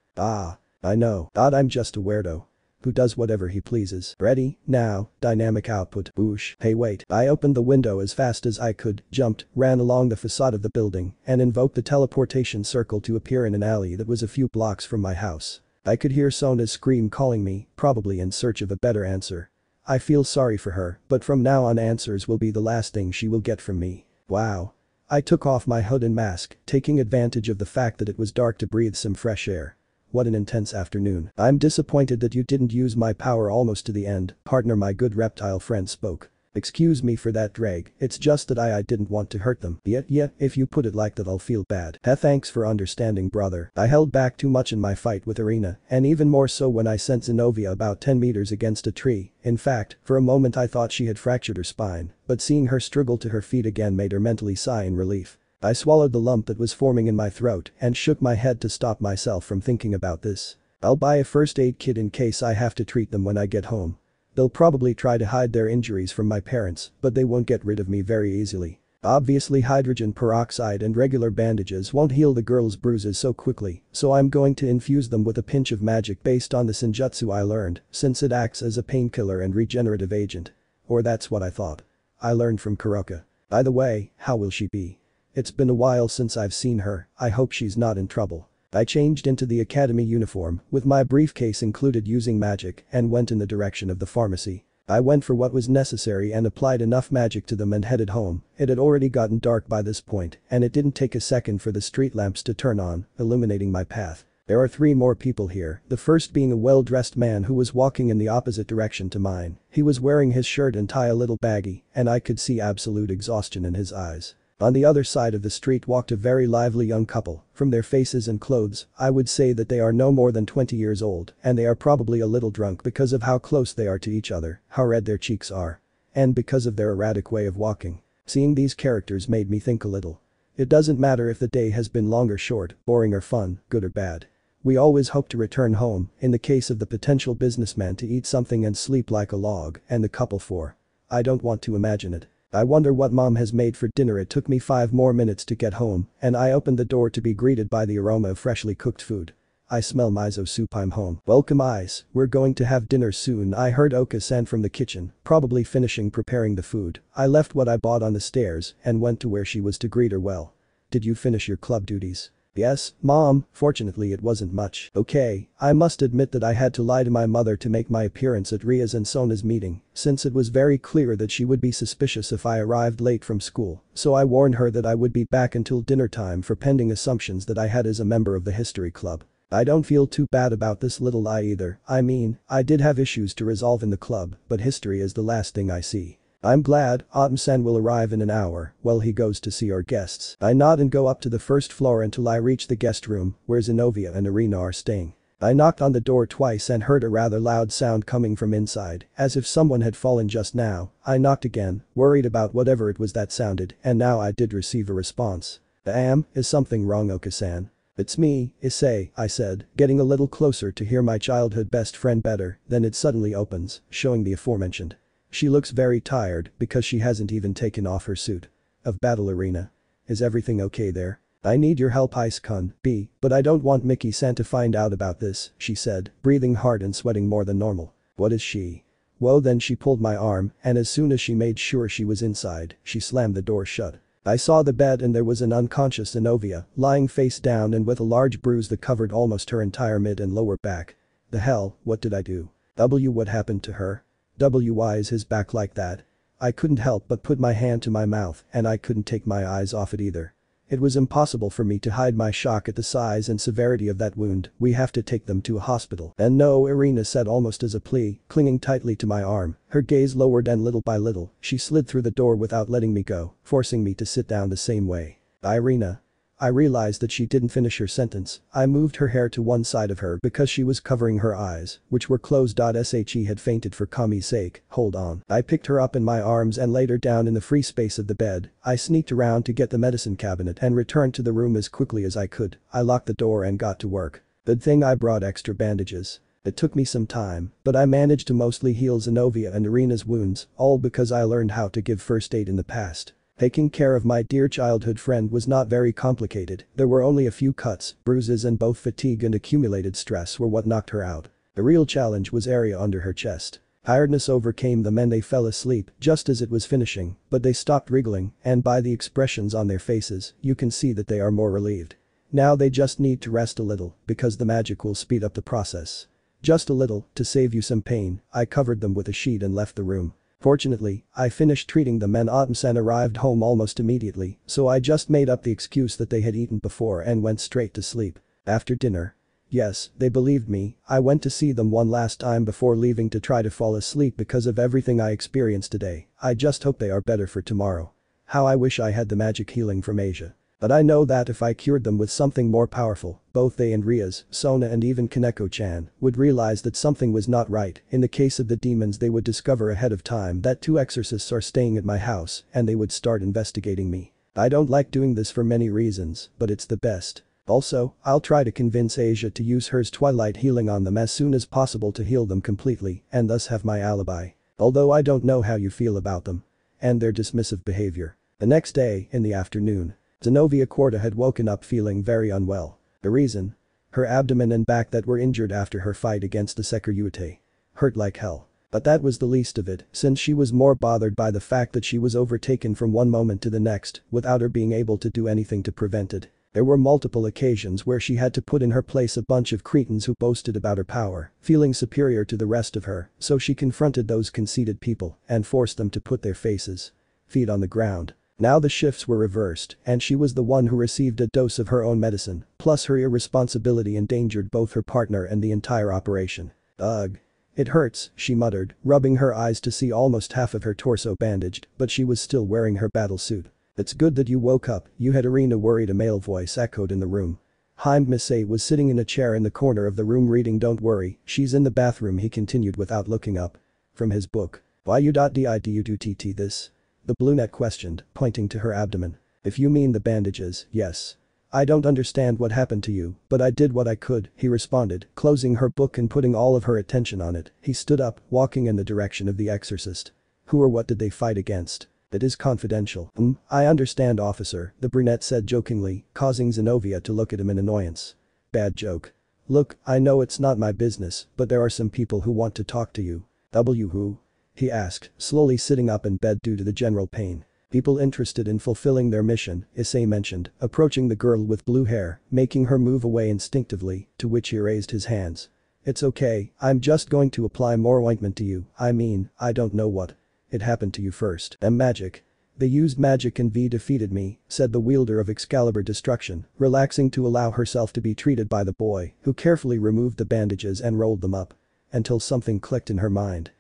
I know. I'm just a weirdo who does whatever he pleases. Ready, now, dynamic output. Boosh. Hey, wait. I opened the window as fast as I could, jumped, ran along the facade of the building, and invoked the teleportation circle to appear in an alley that was a few blocks from my house. I could hear Sona's scream calling me, probably in search of a better answer. I feel sorry for her, but from now on answers will be the last thing she will get from me. Wow. I took off my hood and mask, taking advantage of the fact that it was dark to breathe some fresh air. What an intense afternoon. I'm disappointed that you didn't use my power almost to the end, partner, my good reptile friend spoke. Excuse me for that, Ddraig, it's just that I didn't want to hurt them. Yet, if you put it like that, I'll feel bad. Thanks for understanding, brother. I held back too much in my fight with Irina, and even more so when I sent Xenovia about 10 meters against a tree. In fact, for a moment I thought she had fractured her spine, but seeing her struggle to her feet again made her mentally sigh in relief. I swallowed the lump that was forming in my throat and shook my head to stop myself from thinking about this. I'll buy a first aid kit in case I have to treat them when I get home. They'll probably try to hide their injuries from my parents, but they won't get rid of me very easily. Obviously hydrogen peroxide and regular bandages won't heal the girls' bruises so quickly, so I'm going to infuse them with a pinch of magic based on the senjutsu I learned, since it acts as a painkiller and regenerative agent. Or that's what I thought. I learned from Kuroka. By the way, how will she be? It's been a while since I've seen her. I hope she's not in trouble. I changed into the academy uniform, with my briefcase included, using magic, and went in the direction of the pharmacy. I went for what was necessary and applied enough magic to them and headed home. It had already gotten dark by this point, and it didn't take a second for the street lamps to turn on, illuminating my path. There are three more people here, the first being a well-dressed man who was walking in the opposite direction to mine. He was wearing his shirt and tie a little baggy, and I could see absolute exhaustion in his eyes. On the other side of the street walked a very lively young couple. From their faces and clothes, I would say that they are no more than 20 years old, and they are probably a little drunk because of how close they are to each other, how red their cheeks are, and because of their erratic way of walking. Seeing these characters made me think a little. It doesn't matter if the day has been long or short, boring or fun, good or bad. We always hope to return home, in the case of the potential businessman to eat something and sleep like a log, and the couple for. I don't want to imagine it. I wonder what mom has made for dinner. It took me 5 more minutes to get home, and I opened the door to be greeted by the aroma of freshly cooked food. I smell miso soup. I'm home. Welcome eyes, we're going to have dinner soon. I heard Oka-san from the kitchen, probably finishing preparing the food. I left what I bought on the stairs and went to where she was to greet her. Well. Did you finish your club duties? Yes, mom, fortunately it wasn't much. Okay, I must admit that I had to lie to my mother to make my appearance at Rias and Sona's meeting, since it was very clear that she would be suspicious if I arrived late from school, so I warned her that I would be back until dinner time for pending assumptions that I had as a member of the history club. I don't feel too bad about this little lie either. I mean, I did have issues to resolve in the club, but history is the last thing I see. I'm glad. Autumn-san will arrive in an hour while he goes to see our guests. I nod and go up to the first floor until I reach the guest room where Xenovia and Irina are staying. I knocked on the door twice and heard a rather loud sound coming from inside, as if someone had fallen just now. I knocked again, worried about whatever it was that sounded, and now I did receive a response. Is something wrong, Oka-san? It's me, Issei, I said, getting a little closer to hear my childhood best friend better. Then it suddenly opens, showing the aforementioned. She looks very tired because she hasn't even taken off her suit of battle. Arena. Is everything okay there? I need your help, Ice-kun, but I don't want Miki-san to find out about this, she said, breathing hard and sweating more than normal. What is she? Whoa. Then she pulled my arm, and as soon as she made sure she was inside, she slammed the door shut. I saw the bed and there was an unconscious Xenovia, lying face down and with a large bruise that covered almost her entire mid and lower back. The hell, what did I do? What happened to her? Why is his back like that? I couldn't help but put my hand to my mouth, and I couldn't take my eyes off it either. It was impossible for me to hide my shock at the size and severity of that wound. We have to take them to a hospital. And no, Irina said almost as a plea, clinging tightly to my arm, her gaze lowered, and little by little, she slid through the door without letting me go, forcing me to sit down the same way. Irina. I realized that she didn't finish her sentence. I moved her hair to one side of her because she was covering her eyes, which were closed. She had fainted. For Kami's sake, hold on. I picked her up in my arms and laid her down in the free space of the bed. I sneaked around to get the medicine cabinet and returned to the room as quickly as I could. I locked the door and got to work. Good thing I brought extra bandages. It took me some time, but I managed to mostly heal Xenovia and Irina's wounds, all because I learned how to give first aid in the past. Taking care of my dear childhood friend was not very complicated. There were only a few cuts, bruises, and both fatigue and accumulated stress were what knocked her out. The real challenge was area under her chest. Tiredness overcame them and they fell asleep just as it was finishing, but they stopped wriggling, and by the expressions on their faces, you can see that they are more relieved. Now they just need to rest a little, because the magic will speed up the process. Just a little, to save you some pain. I covered them with a sheet and left the room. Fortunately, I finished treating them and Autumn-san arrived home almost immediately, so I just made up the excuse that they had eaten before and went straight to sleep. After dinner. Yes, they believed me. I went to see them one last time before leaving to try to fall asleep because of everything I experienced today. I just hope they are better for tomorrow. How I wish I had the magic healing from Asia. But I know that if I cured them with something more powerful, both they and Rias, Sona and even Koneko-chan would realize that something was not right. In the case of the demons, they would discover ahead of time that 2 exorcists are staying at my house, and they would start investigating me. I don't like doing this for many reasons, but it's the best. Also, I'll try to convince Asia to use hers Twilight Healing on them as soon as possible to heal them completely, and thus have my alibi. Although I don't know how you feel about them. And their dismissive behavior. The next day, in the afternoon. Xenovia Quarta had woken up feeling very unwell. The reason? Her abdomen and back that were injured after her fight against the Sekiryuutei. Hurt like hell. But that was the least of it, since she was more bothered by the fact that she was overtaken from one moment to the next without her being able to do anything to prevent it. There were multiple occasions where she had to put in her place a bunch of cretins who boasted about her power, feeling superior to the rest of her, so she confronted those conceited people and forced them to put their feet on the ground. Now the shifts were reversed, and she was the one who received a dose of her own medicine, plus her irresponsibility endangered both her partner and the entire operation. Ugh. It hurts, she muttered, rubbing her eyes to see almost half of her torso bandaged, but she was still wearing her battle suit. It's good that you woke up, you had Irina worried. A male voice echoed in the room. Himejima was sitting in a chair in the corner of the room reading. Don't worry, she's in the bathroom, he continued without looking up from his book. Why you did you do this? The brunette questioned, pointing to her abdomen. If you mean the bandages, yes. I don't understand what happened to you, but I did what I could, he responded, closing her book and putting all of her attention on it. He stood up, walking in the direction of the exorcist. Who or what did they fight against? That is confidential. I understand, officer, the brunette said jokingly, causing Xenovia to look at him in annoyance. Bad joke. Look, I know it's not my business, but there are some people who want to talk to you. Who? He asked, slowly sitting up in bed due to the general pain. People interested in fulfilling their mission, Issei mentioned, approaching the girl with blue hair, making her move away instinctively, to which he raised his hands. It's okay, I'm just going to apply more ointment to you, I mean, I don't know what. It happened to you first. And magic. They used magic and V defeated me, said the wielder of Excalibur Destruction, relaxing to allow herself to be treated by the boy, who carefully removed the bandages and rolled them up. Until something clicked in her mind.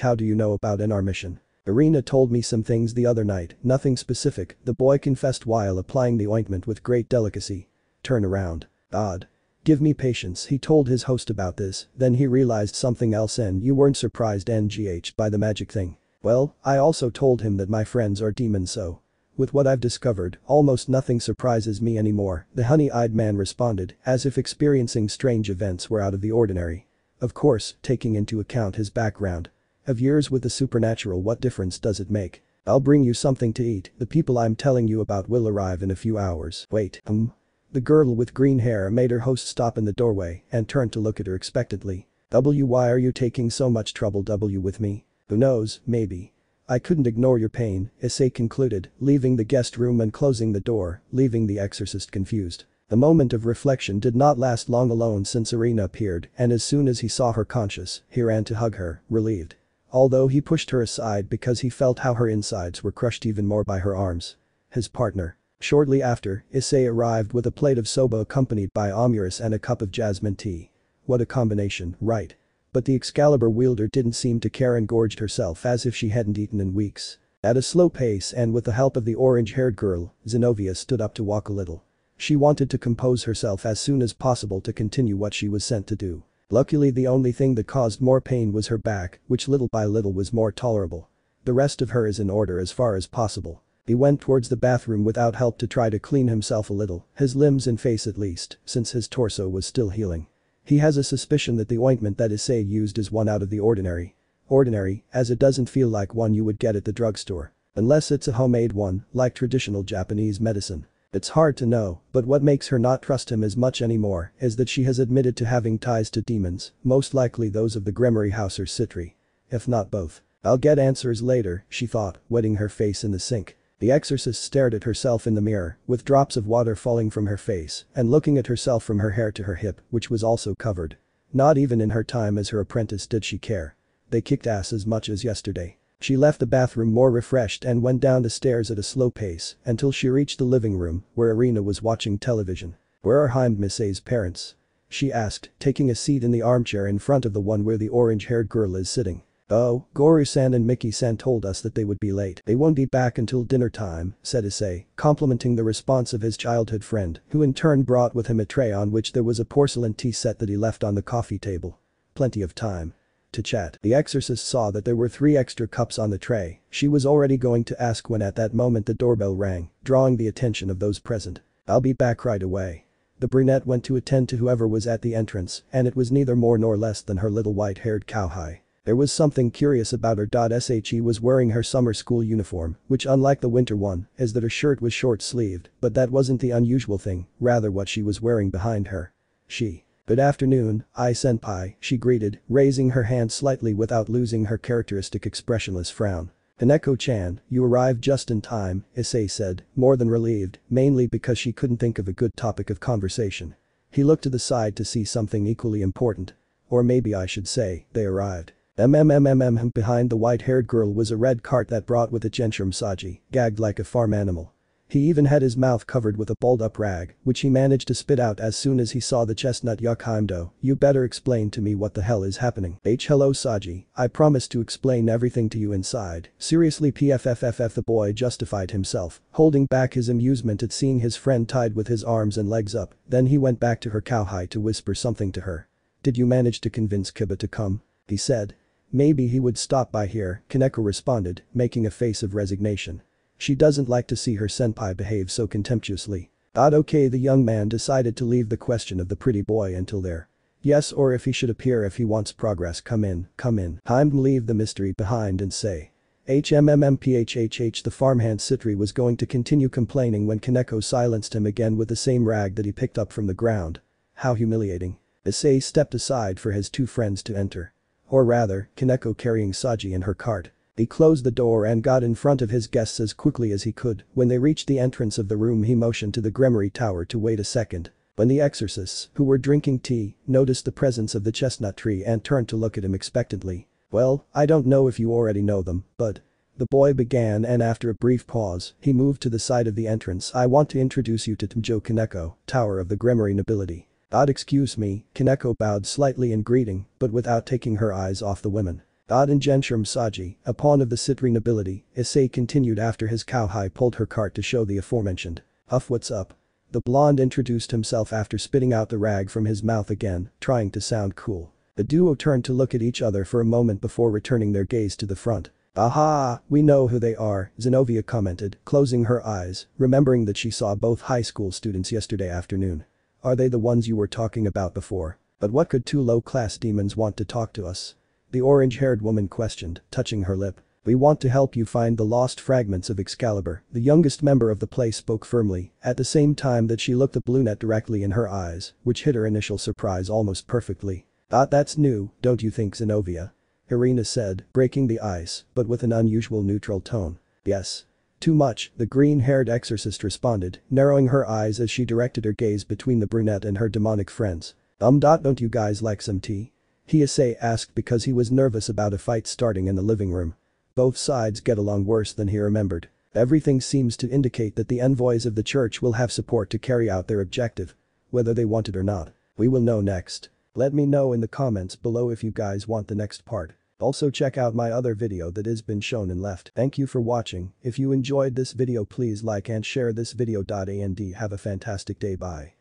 How do you know about our mission? Irina told me some things the other night, nothing specific, the boy confessed while applying the ointment with great delicacy. Turn around. Odd. Give me patience, he told his host about this, then he realized something else, and you weren't surprised ngh by the magic thing. Well, I also told him that my friends are demons, so. With what I've discovered, almost nothing surprises me anymore, the honey-eyed man responded, as if experiencing strange events were out of the ordinary. Of course, taking into account his background. Of yours with the supernatural, what difference does it make? I'll bring you something to eat, the people I'm telling you about will arrive in a few hours. Wait. The girl with green hair made her host stop in the doorway and turned to look at her expectantly. Why are you taking so much trouble with me? Who knows, maybe. I couldn't ignore your pain, Issei concluded, leaving the guest room and closing the door, leaving the exorcist confused. The moment of reflection did not last long alone since Irina appeared, and as soon as he saw her conscious, he ran to hug her, relieved. Although he pushed her aside because he felt how her insides were crushed even more by her arms. His partner. Shortly after, Issei arrived with a plate of soba accompanied by omurus and a cup of jasmine tea. What a combination, right? But the Excalibur wielder didn't seem to care and gorged herself as if she hadn't eaten in weeks. At a slow pace and with the help of the orange-haired girl, Xenovia stood up to walk a little. She wanted to compose herself as soon as possible to continue what she was sent to do. Luckily, the only thing that caused more pain was her back, which little by little was more tolerable. The rest of her is in order as far as possible. He went towards the bathroom without help to try to clean himself a little, his limbs and face at least, since his torso was still healing. He has a suspicion that the ointment that Issei used is one out of the ordinary. Ordinary, as it doesn't feel like one you would get at the drugstore. Unless it's a homemade one, like traditional Japanese medicine. It's hard to know, but what makes her not trust him as much anymore is that she has admitted to having ties to demons, most likely those of the Gremory house or Sitri. If not both. I'll get answers later, she thought, wetting her face in the sink. The exorcist stared at herself in the mirror, with drops of water falling from her face, and looking at herself from her hair to her hip, which was also covered. Not even in her time as her apprentice did she care. They kicked ass as much as yesterday. She left the bathroom more refreshed and went down the stairs at a slow pace until she reached the living room, where Irina was watching television. Where are Haim Issei's parents? She asked, taking a seat in the armchair in front of the one where the orange-haired girl is sitting. Oh, Goru-san and Miki-san told us that they would be late. They won't be back until dinner time, said Issei, complimenting the response of his childhood friend, who in turn brought with him a tray on which there was a porcelain tea set that he left on the coffee table. Plenty of time to chat. The exorcist saw that there were 3 extra cups on the tray. She was already going to ask when at that moment the doorbell rang, drawing the attention of those present. I'll be back right away. The brunette went to attend to whoever was at the entrance, and it was neither more nor less than her little white-haired cowhide. There was something curious about her. She was wearing her summer school uniform, which unlike the winter one, is that her shirt was short-sleeved, but that wasn't the unusual thing, rather what she was wearing behind her. She. Good afternoon, I-senpai, she greeted, raising her hand slightly without losing her characteristic expressionless frown. Koneko-chan, you arrived just in time, Issei said, more than relieved, mainly because she couldn't think of a good topic of conversation. He looked to the side to see something equally important. Or maybe I should say, they arrived. Behind the white-haired girl was a red cart that brought with it Genshirou Saji, gagged like a farm animal. He even had his mouth covered with a balled-up rag, which he managed to spit out as soon as he saw the chestnut. Hyōdō, you better explain to me what the hell is happening. Hello Saji, I promised to explain everything to you inside. Seriously pfff, the boy justified himself, holding back his amusement at seeing his friend tied with his arms and legs up, then he went back to her cowhide to whisper something to her. Did you manage to convince Kiba to come? He said. Maybe he would stop by here, Koneko responded, making a face of resignation. She doesn't like to see her senpai behave so contemptuously. Okay, the young man decided to leave the question of the pretty boy until there. Yes, or if he should appear if he wants progress, come in. I'm to leave the mystery behind and say. The farmhand Sitri was going to continue complaining when Koneko silenced him again with the same rag that he picked up from the ground. How humiliating. Issei stepped aside for his two friends to enter. Or rather, Koneko carrying Saji in her cart. He closed the door and got in front of his guests as quickly as he could. When they reached the entrance of the room, he motioned to the Gremory tower to wait a second. When the exorcists, who were drinking tea, noticed the presence of the chestnut tree and turned to look at him expectantly. Well, I don't know if you already know them, but... The boy began, and after a brief pause, he moved to the side of the entrance. I want to introduce you to Toujou Koneko, Tower of the Gremory Nobility. Excuse me, Koneko bowed slightly in greeting, but without taking her eyes off the women. And Genshirou Saji, a pawn of the Sitri Nobility, Issei continued after his cowhai pulled her cart to show the aforementioned. What's up? The blonde introduced himself after spitting out the rag from his mouth again, trying to sound cool. The duo turned to look at each other for a moment before returning their gaze to the front. Aha, we know who they are, Xenovia commented, closing her eyes, remembering that she saw both high school students yesterday afternoon. Are they the ones you were talking about before? But what could two low-class demons want to talk to us? The orange-haired woman questioned, touching her lip. We want to help you find the lost fragments of Excalibur, the youngest member of the place spoke firmly, at the same time that she looked the brunette directly in her eyes, which hid her initial surprise almost perfectly. That's new, don't you think, Xenovia? Irina said, breaking the ice, but with an unusual neutral tone. Yes. Too much, the green-haired exorcist responded, narrowing her eyes as she directed her gaze between the brunette and her demonic friends. Don't you guys like some tea? Issei asked because he was nervous about a fight starting in the living room. Both sides get along worse than he remembered. Everything seems to indicate that the envoys of the church will have support to carry out their objective. Whether they want it or not. We will know next. Let me know in the comments below if you guys want the next part. Also check out my other video that has been shown and left. Thank you for watching. If you enjoyed this video, please like and share this video. And have a fantastic day. Bye.